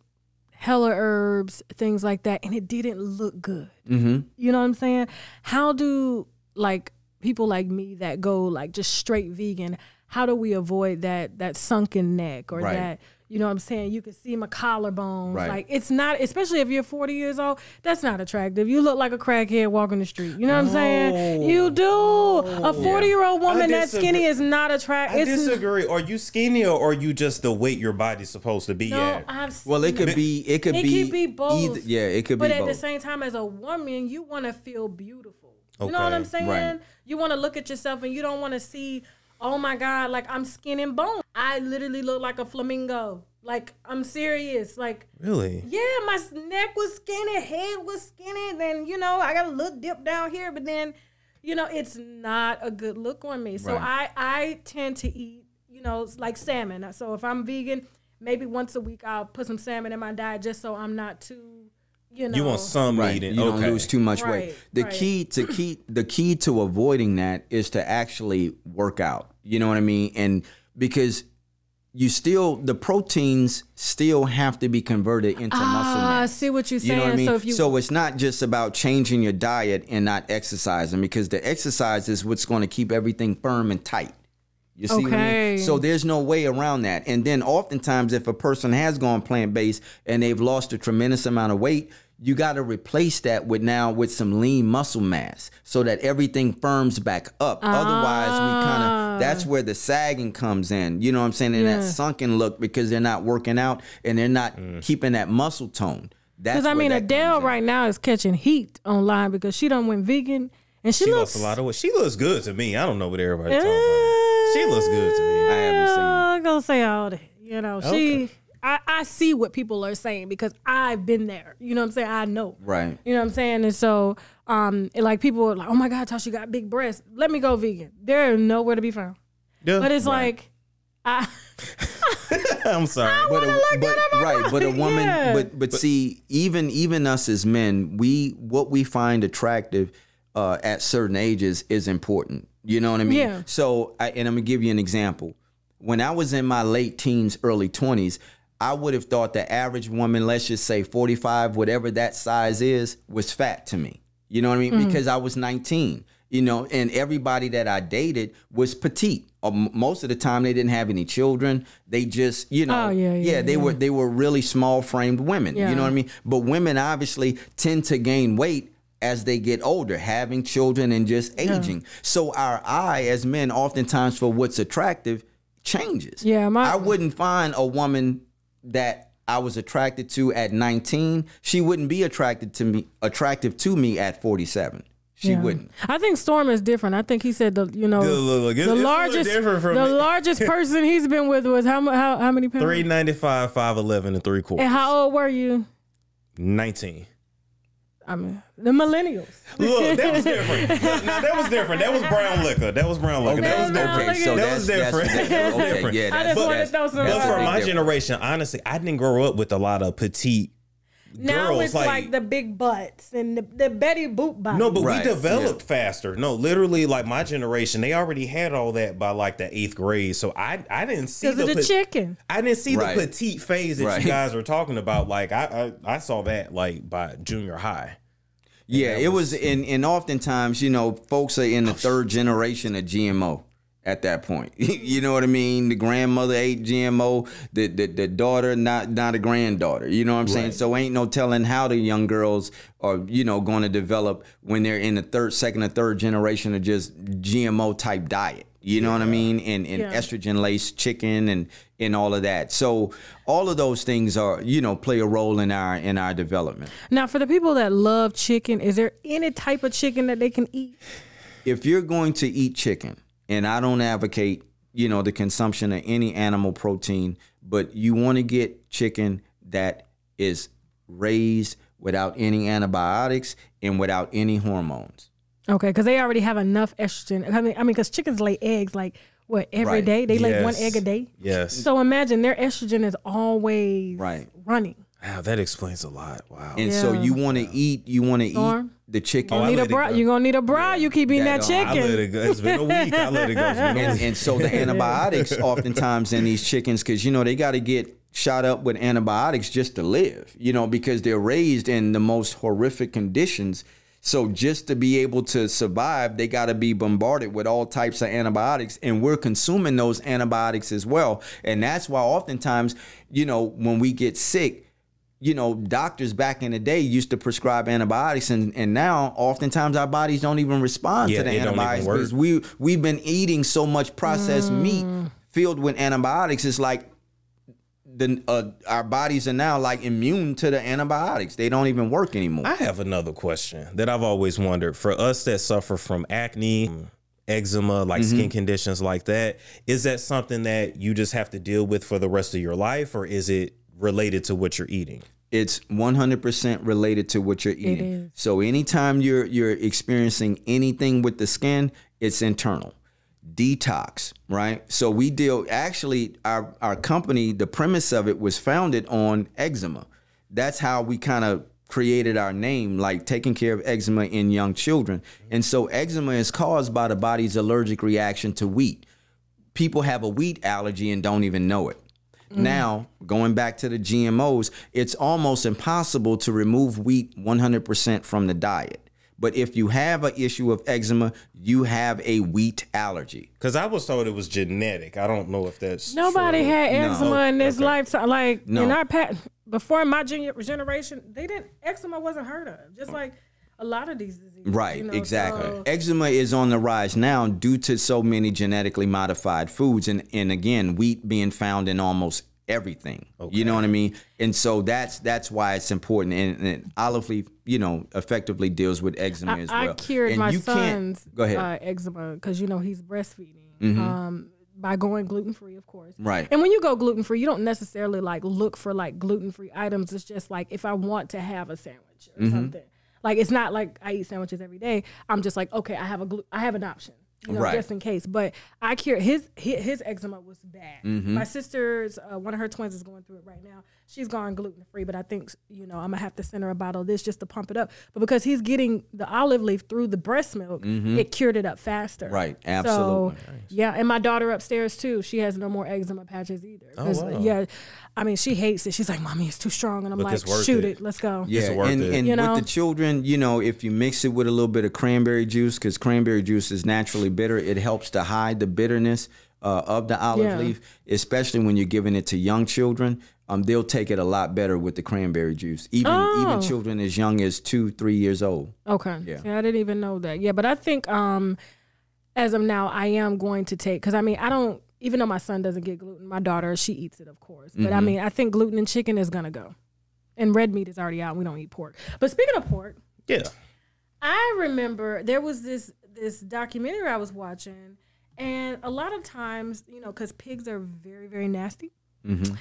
hella herbs, things like that, and it didn't look good. Mm-hmm. You know what I'm saying? How do, like, people like me that go, like, just straight vegan, how do we avoid that that sunken neck or right. that, you know what I'm saying? You can see my collarbones. Right. Like, it's not, especially if you're forty years old, that's not attractive. You look like a crackhead walking the street. You know what oh. I'm saying? You do. Oh. A forty year old woman that skinny is not attractive. I it's disagree. Are you skinny or are you just the weight your body's supposed to be no, at? I've well, it could it. be, it could it be, could be both. Either, yeah, it could but be both. But at the same time, as a woman, you want to feel beautiful. Okay. You know what I'm saying? Right. You want to look at yourself and you don't want to see, oh my God, like I'm skin and bone. I literally look like a flamingo. Like, I'm serious. Like, really? Yeah, my neck was skinny, head was skinny. Then, you know, I got a little dip down here, but then, you know, it's not a good look on me. Right. So I, I tend to eat, you know, like salmon. So if I'm vegan, maybe once a week I'll put some salmon in my diet just so I'm not too, you know. You want some right. eating. You okay. don't lose too much right. weight. The right. key to key, the key to avoiding that is to actually work out. You know what I mean? And because you still, the proteins still have to be converted into ah, muscle mass. I see what you're saying. You know what I mean? So, if you so it's not just about changing your diet and not exercising, because the exercise is what's going to keep everything firm and tight. You see okay. what I mean? So there's no way around that. And then oftentimes if a person has gone plant-based and they've lost a tremendous amount of weight, you got to replace that with now with some lean muscle mass so that everything firms back up. Ah. Otherwise, we kind of, that's where the sagging comes in. You know what I'm saying? And yeah. that sunken look, because they're not working out and they're not mm. keeping that muscle tone. That's because I mean, Adele right now is catching heat online because she done went vegan and she, she looks, lost a lot of weight. She looks good to me. I don't know what everybody's uh, talking about. She looks good to me. I haven't seen. I'm gonna say all that. You know, okay. she. I, I see what people are saying because I've been there. You know what I'm saying? I know. Right. You know what I'm saying? And so, um, it, like, people are like, oh, my God, Tasha got big breasts. Let me go vegan. They're nowhere to be found. Yeah. But it's right. like, I... I'm sorry. I but a, look but, at right, but a woman... Yeah. But, but but see, even even us as men, we what we find attractive uh, at certain ages is important. You know what I mean? Yeah. So, I, and I'm going to give you an example. When I was in my late teens, early twenties, I would have thought the average woman, let's just say forty-five, whatever that size is, was fat to me. You know what I mean? Mm. Because I was nineteen, you know, and everybody that I dated was petite. Most of the time they didn't have any children. They just, you know, oh, yeah, yeah, yeah, they yeah. were they were really small framed women. Yeah. You know what I mean? But women obviously tend to gain weight as they get older, having children and just aging. Yeah. So our eye as men oftentimes for what's attractive changes. Yeah, my I wouldn't find a woman that I was attracted to at nineteen, she wouldn't be attracted to me, attractive to me at forty-seven. She yeah. wouldn't. I think Storm is different. I think he said the you know the, look, it's, the it's largest the me. largest person he's been with was how how how many pounds? Three ninety five, five eleven, and three quarters. And how old were you? Nineteen. I mean, the millennials. Look, that was different. No, that was different. That was brown liquor. That was brown liquor. Okay, that was different. Okay, so that was different. That's, that's, that's, okay, different. Yeah, that's, I just but, wanted to know some. But for my different. generation, honestly, I didn't grow up with a lot of petite now girls. Now it's like, like the big butts and the, the Betty Boop body. No, but right. we developed yeah. faster. No, literally, like my generation, they already had all that by like the eighth grade. So I, I didn't see the, of the chicken. I didn't see right. the petite phase that right. you guys were talking about. Like I, I, I saw that like by junior high. Yeah, it was, and, and oftentimes, you know, folks are in the third generation of G M O. at that point. You know what I mean? The grandmother ate G M O, the the, the daughter, not, not a granddaughter. You know what I'm right. saying? So ain't no telling how the young girls are, you know, going to develop when they're in the third, second or third generation of just G M O type diet. You know yeah. what I mean? And, and yeah. estrogen laced chicken and, and all of that. So all of those things are, you know, play a role in our, in our development. Now, for the people that love chicken, is there any type of chicken that they can eat? If you're going to eat chicken, and I don't advocate, you know, the consumption of any animal protein, but you want to get chicken that is raised without any antibiotics and without any hormones. Okay, because they already have enough estrogen. I mean, I mean, because chickens lay eggs like what every right. day. They yes. lay one egg a day. Yes. So imagine their estrogen is always right. running. Wow, that explains a lot. Wow. And yeah. so you want to wow. eat. You want to eat the chicken. Oh, you need a bra. You're gonna need a bra. Yeah. You keep eating that, that chicken. I let it go. It's been a week. I let it go. It's been a week. And so the antibiotics, oftentimes in these chickens, because you know they got to get shot up with antibiotics just to live. You know, because they're raised in the most horrific conditions. So just to be able to survive, they got to be bombarded with all types of antibiotics, and we're consuming those antibiotics as well. And that's why oftentimes, you know, when we get sick, you know, doctors back in the day used to prescribe antibiotics, and, and now oftentimes our bodies don't even respond yeah, to the antibiotics because we, we've been eating so much processed mm. meat filled with antibiotics. It's like the, uh, our bodies are now like immune to the antibiotics. They don't even work anymore. I have another question that I've always wondered. For us that suffer from acne, mm. eczema, like mm-hmm. skin conditions like that, is that something that you just have to deal with for the rest of your life, or is it related to what you're eating? It's one hundred percent related to what you're eating. So anytime you're you're experiencing anything with the skin, it's internal. Detox, right? So we deal, actually our, our company, the premise of it was founded on eczema. That's how we kind of created our name, like taking care of eczema in young children. And so eczema is caused by the body's allergic reaction to wheat. People have a wheat allergy and don't even know it. Now, going back to the G M Os, it's almost impossible to remove wheat one hundred percent from the diet. But if you have an issue of eczema, you have a wheat allergy. Because I was told it was genetic. I don't know if that's Nobody true. had eczema no. in this okay. lifetime. Like, no. in our past, before my generation, they didn't, eczema wasn't heard of. Just like a lot of these diseases. Right, you know, exactly. So eczema is on the rise now due to so many genetically modified foods. And, and again, wheat being found in almost everything. Okay. You know what I mean? And so that's that's why it's important. And, and olive leaf, you know, effectively deals with eczema I, as well. I cured and my you son's go ahead. Uh, eczema because, you know, he's breastfeeding. Mm-hmm. um, by going gluten-free, of course. Right. And when you go gluten-free, you don't necessarily like look for like gluten-free items. It's just like if I want to have a sandwich or mm-hmm. something. Like, it's not like I eat sandwiches every day. I'm just like, okay, I have a glu I have an option, you know, right. just in case. But I cured his his, his eczema was bad. Mm-hmm. My sister's uh, one of her twins is going through it right now. She's gone gluten free, but I think, you know, I'm gonna have to send her a bottle of this just to pump it up. But because he's getting the olive leaf through the breast milk, mm-hmm. it cured it up faster. Right, absolutely. So, nice. Yeah, and my daughter upstairs too. She has no more eczema patches either. Oh, wow. Yeah, I mean, she hates it. She's like, "Mommy, it's too strong," and I'm but like, "Shoot it. it, let's go." Yeah, it's worth and, it. and you know? With the children, you know, if you mix it with a little bit of cranberry juice, because cranberry juice is naturally bitter, it helps to hide the bitterness uh, of the olive yeah. leaf, especially when you're giving it to young children. Um, they'll take it a lot better with the cranberry juice. Even oh. even children as young as two, three years old. Okay. Yeah. yeah, I didn't even know that. Yeah, but I think um, as of now, I am going to take, because I mean, I don't, even though my son doesn't get gluten, my daughter, she eats it, of course. But mm-hmm. I mean, I think gluten and chicken is going to go. And red meat is already out. We don't eat pork. But speaking of pork. Yeah. I remember there was this, this documentary I was watching. And a lot of times, you know, because pigs are very, very nasty. Mm-hmm.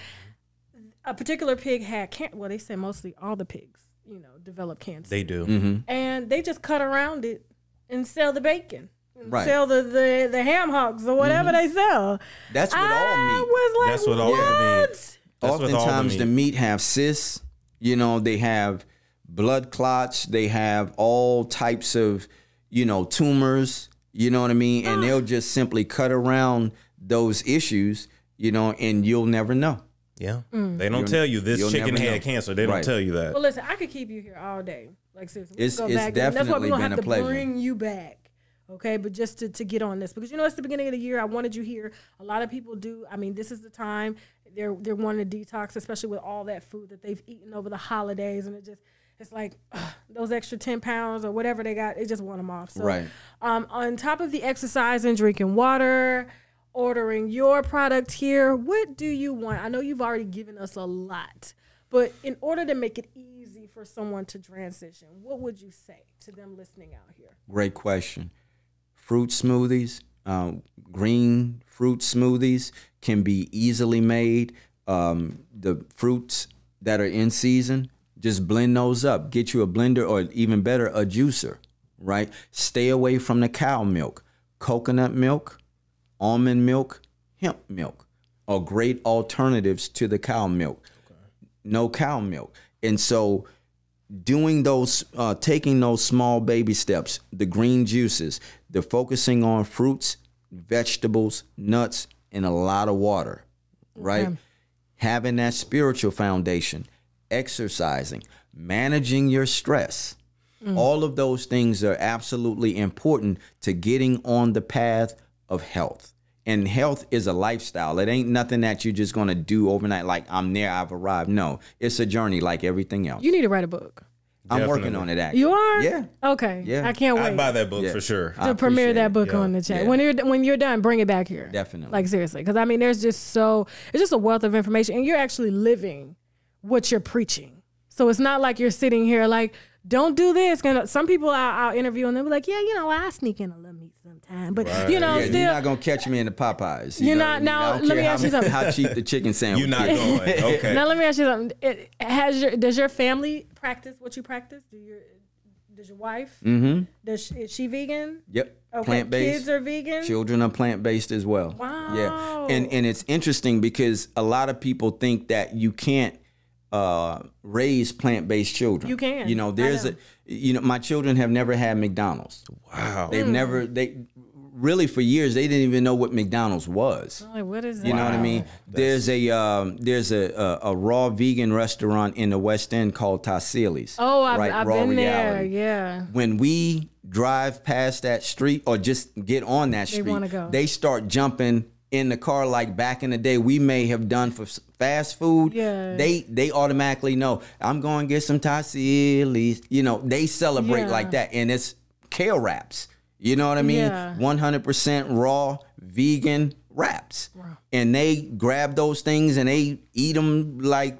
A particular pig had cancer. Well, they said mostly all the pigs, you know, develop cancer. They do. Mm-hmm. And they just cut around it and sell the bacon. And right. sell the, the, the ham hocks or whatever mm-hmm. they sell. That's what I all meat. Was like, That's what, what? all the meat. That's Oftentimes what all the meat. the meat have cysts. You know, they have blood clots. They have all types of, you know, tumors. You know what I mean? And uh. they'll just simply cut around those issues, you know, and you'll never know. Yeah, mm. they don't you'll, tell you this chicken had cancer. They right. don't tell you that. Well, listen, I could keep you here all day. Like, seriously, we it's, go it's back definitely and that's why we don't been have a to pleasure. Bring you back. Okay, but just to, to get on this, because, you know, it's the beginning of the year. I wanted you here. A lot of people do. I mean, this is the time they're they're wanting to detox, especially with all that food that they've eaten over the holidays. And it just, it's like ugh, those extra ten pounds or whatever they got, it just won them off. So right. um, on top of the exercise and drinking water, ordering your product here, what do you want? I know you've already given us a lot, but in order to make it easy for someone to transition, what would you say to them listening out here? Great question. Fruit smoothies, um, green fruit smoothies can be easily made. Um, the fruits that are in season, just blend those up. Get you a blender, or even better, a juicer, right? Stay away from the cow milk. Coconut milk, almond milk, hemp milk are great alternatives to the cow milk. Okay. No cow milk. And so doing those, uh, taking those small baby steps, the green juices, the focusing on fruits, vegetables, nuts, and a lot of water, right? Okay. Having that spiritual foundation, exercising, managing your stress. Mm. All of those things are absolutely important to getting on the path of health. And health is a lifestyle. It ain't nothing that you're just going to do overnight, like I'm there, I've arrived. No, it's a journey like everything else. You need to write a book. I'm Definitely. working on it, actually. You are? Yeah. Okay. Yeah. I can't wait. I'd buy that book yeah. for sure. To premiere that book yeah. on the chat. Yeah. When, you're, when you're done, bring it back here. Definitely. Like, seriously. Because, I mean, there's just so, it's just a wealth of information. And you're actually living what you're preaching. So it's not like you're sitting here like, don't do this. Some people I'll, I'll interview and they'll be like, yeah, you know, I sneak in a little meat sometime. But, right. you know, yeah, still, you're not going to catch me in the Popeyes. You you're know, not, now, let me ask how, you something. How cheap the chicken sandwich You're not is. going. Okay. Now, let me ask you something. It, has your, does your family practice what you practice? Do your, does your wife? Mm-hmm. Does she, is she vegan? Yep. Okay. Plant-based. Kids are vegan? Children are plant-based as well. Wow. Yeah. And, and it's interesting because a lot of people think that you can't uh raise plant-based children. You can, you know, there's know. a you know my children have never had McDonald's. Wow. They've mm. never they really for years they didn't even know what McDonald's was. Like, what is that? You know wow. what I mean? That's... there's a um there's a, a a raw vegan restaurant in the West End called Tassili's. Oh, I've, right? I've been reality. there. Yeah. When we drive past that street or just get on that street, they want to go. They start jumping in the car like back in the day we may have done for fast food. Yeah. They they automatically know, I'm going to get some Tassili's. You know, they celebrate yeah. like that. And it's kale wraps. You know what I mean? Yeah. one hundred percent raw vegan wraps. Wow. And they grab those things and they eat them like,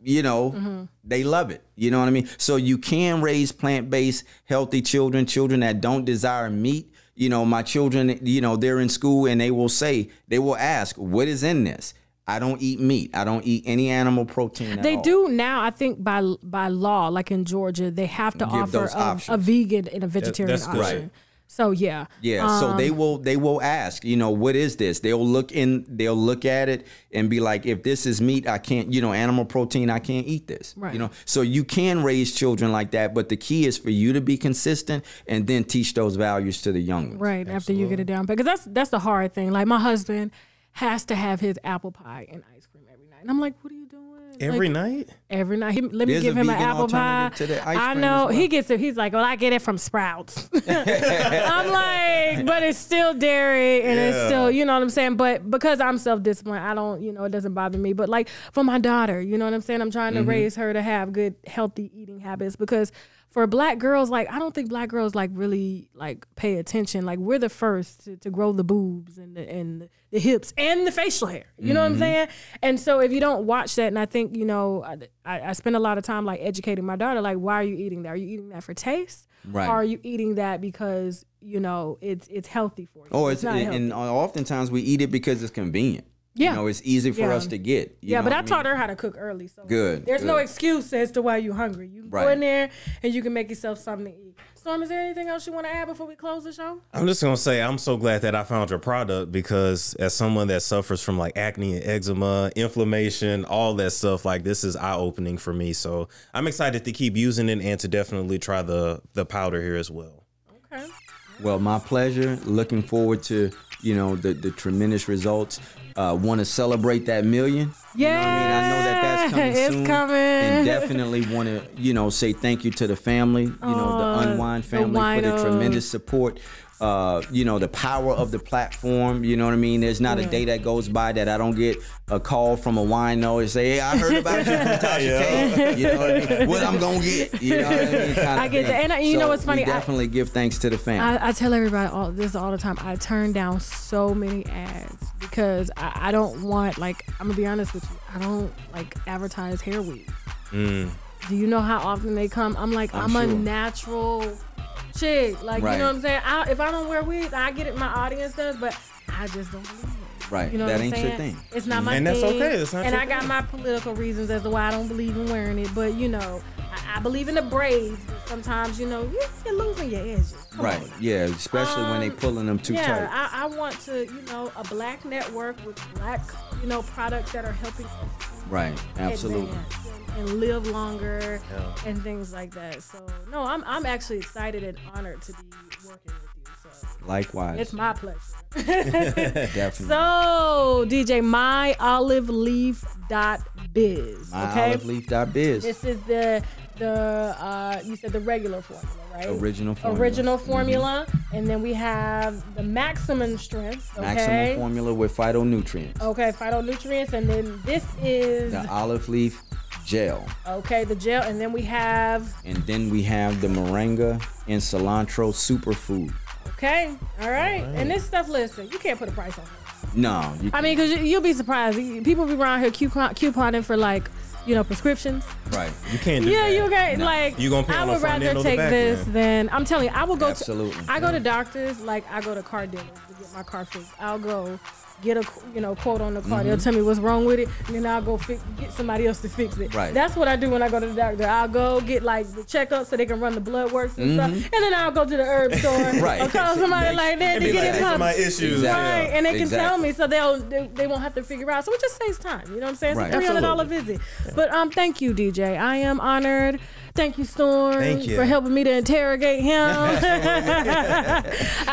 you know, mm-hmm. they love it. You know what I mean? So you can raise plant-based healthy children, children that don't desire meat. You know, my children, you know, they're in school and they will say, they will ask, what is in this? I don't eat meat. I don't eat any animal protein at They all. do now, I think, by by law, like in Georgia, they have to Give offer a, a vegan and a vegetarian that, option. Right. So, yeah. Yeah, um, so they will they will ask, you know, what is this? They'll look in, they'll look at it and be like, if this is meat, I can't, you know, animal protein, I can't eat this. Right. You know, so you can raise children like that, but the key is for you to be consistent and then teach those values to the young ones. Right, Absolutely. after you get it down. Because that's, that's the hard thing. Like, my husband has to have his apple pie and ice cream every night. And I'm like, what are you doing? Every like, night? Every night. He, let There's me give him an apple pie. To the ice I know. Well. He gets it. He's like, well, I get it from Sprouts. I'm like, but it's still dairy and yeah. it's still, you know what I'm saying? But because I'm self-disciplined, I don't, you know, it doesn't bother me. But like for my daughter, you know what I'm saying? I'm trying to mm-hmm. raise her to have good, healthy eating habits because for black girls, like, I don't think black girls like really like pay attention. Like, we're the first to, to grow the boobs and the, and the hips and the facial hair. You mm-hmm. know what I'm saying? And so if you don't watch that, and I think, you know, I, I spend a lot of time like educating my daughter, like, why are you eating that? Are you eating that for taste? Right. Or are you eating that because, you know, it's, it's healthy for you? Oh, it's, it's not and, and oftentimes we eat it because it's convenient. Yeah. You know, it's easy for yeah. us to get. You yeah, know but I, I mean? taught her how to cook early. So good. There's good. no excuse as to why you're hungry. You can right. go in there and you can make yourself something to eat. Storm, is there anything else you want to add before we close the show? I'm just going to say I'm so glad that I found your product because as someone that suffers from like acne and eczema, inflammation, all that stuff, like this is eye-opening for me. So I'm excited to keep using it and to definitely try the, the powder here as well. Okay. Well, my pleasure. Looking forward to, you know, the, the tremendous results. Uh, want to celebrate that million. Yeah. You know what I mean? I know that that's coming it's soon. It's coming. And definitely want to, you know, say thank you to the family, you Aww, know, the Fine Wine family for the tremendous support. Uh, you know, the power of the platform, you know what I mean? There's not yeah. a day that goes by that I don't get a call from a wino and say, hey, I heard about you from Tasha yeah. K. You know what I mean? What I'm going to get, you know what I mean? Kind I of get thing. That. And you so know what's funny? I definitely give thanks to the family. I, I tell everybody all, this all the time. I turn down so many ads because I, I don't want, like, I'm going to be honest with you. I don't, like, advertise hair weave. Mm. Do you know how often they come? I'm like, I'm, I'm sure. a natural... chick, like right. you know what I'm saying. I, if I don't wear wigs, I get it. My audience does, but I just don't believe it. Right, you know that what ain't saying? Your thing. It's not my and thing, and that's okay. It's not and your I got thing. My political reasons as to why I don't believe in wearing it. But you know, I, I believe in the braids. But sometimes you know you're, you're losing your edges. Come right, on. Yeah, especially um, when they pulling them too yeah, tight. Yeah, I, I want to, you know, a black network with black, you know, products that are helping. Right, absolutely. Advance. And live longer yeah. and things like that. So no, I'm I'm actually excited and honored to be working with you. So likewise, it's my pleasure. Definitely. So D J, my olive leaf dot biz. my olive leaf dot biz. This is the the uh, you said the regular formula, right? Original formula. Original formula, mm-hmm. and then we have the maximum strength. Okay? Maximum formula with phytonutrients. Okay, phytonutrients, and then this is the olive leaf. Gel. Okay, the gel, and then we have. And then we have the moringa and cilantro superfood. Okay, all right. all right. And this stuff, listen, you can't put a price on it. No. You I mean, because you, you'll be surprised. People be around here coupon, couponing for like, you know, prescriptions. Right. You can't do yeah, that. Yeah, you can't. No. Like, you gonna pay I would rather take this than, I'm telling you, I will go Absolutely. To. I go yeah. to doctors, like I go to car dealers to get my car fixed. I'll go. Get a you know quote on the car. Mm-hmm. They'll tell me what's wrong with it, and then I'll go fix, get somebody else to fix it. Right. That's what I do when I go to the doctor. I'll go get like the checkup so they can run the blood works and mm-hmm. stuff, and then I'll go to the herb store right. or call somebody like that to get it pumped. My issues, right? Yeah. And they exactly. can tell me, so they'll they, they won't have to figure out. So it just saves time. You know what I'm saying? Right. It's a three hundred dollar visit. Yeah. But um, thank you, D J. I am honored. Thank you, Storm, Thank you. For helping me to interrogate him. I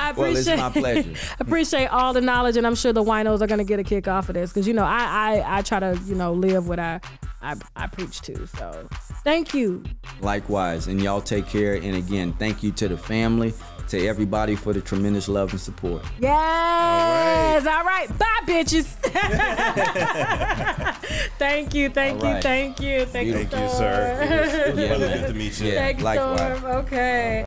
appreciate, well, it's my pleasure. Appreciate all the knowledge, and I'm sure the winos are going to get a kick off of this because, you know, I, I, I try to, you know, live what I, I, I preach to. So thank you. Likewise, and y'all take care. And again, thank you to the family, to everybody for the tremendous love and support. Yes. All right. All right. Bye, bitches. Thank you. Thank right. you. Thank you. Thank you, Thank you, sir. It was, it was yeah. good to meet you. Yeah. Thanks, likewise. Storm. Okay.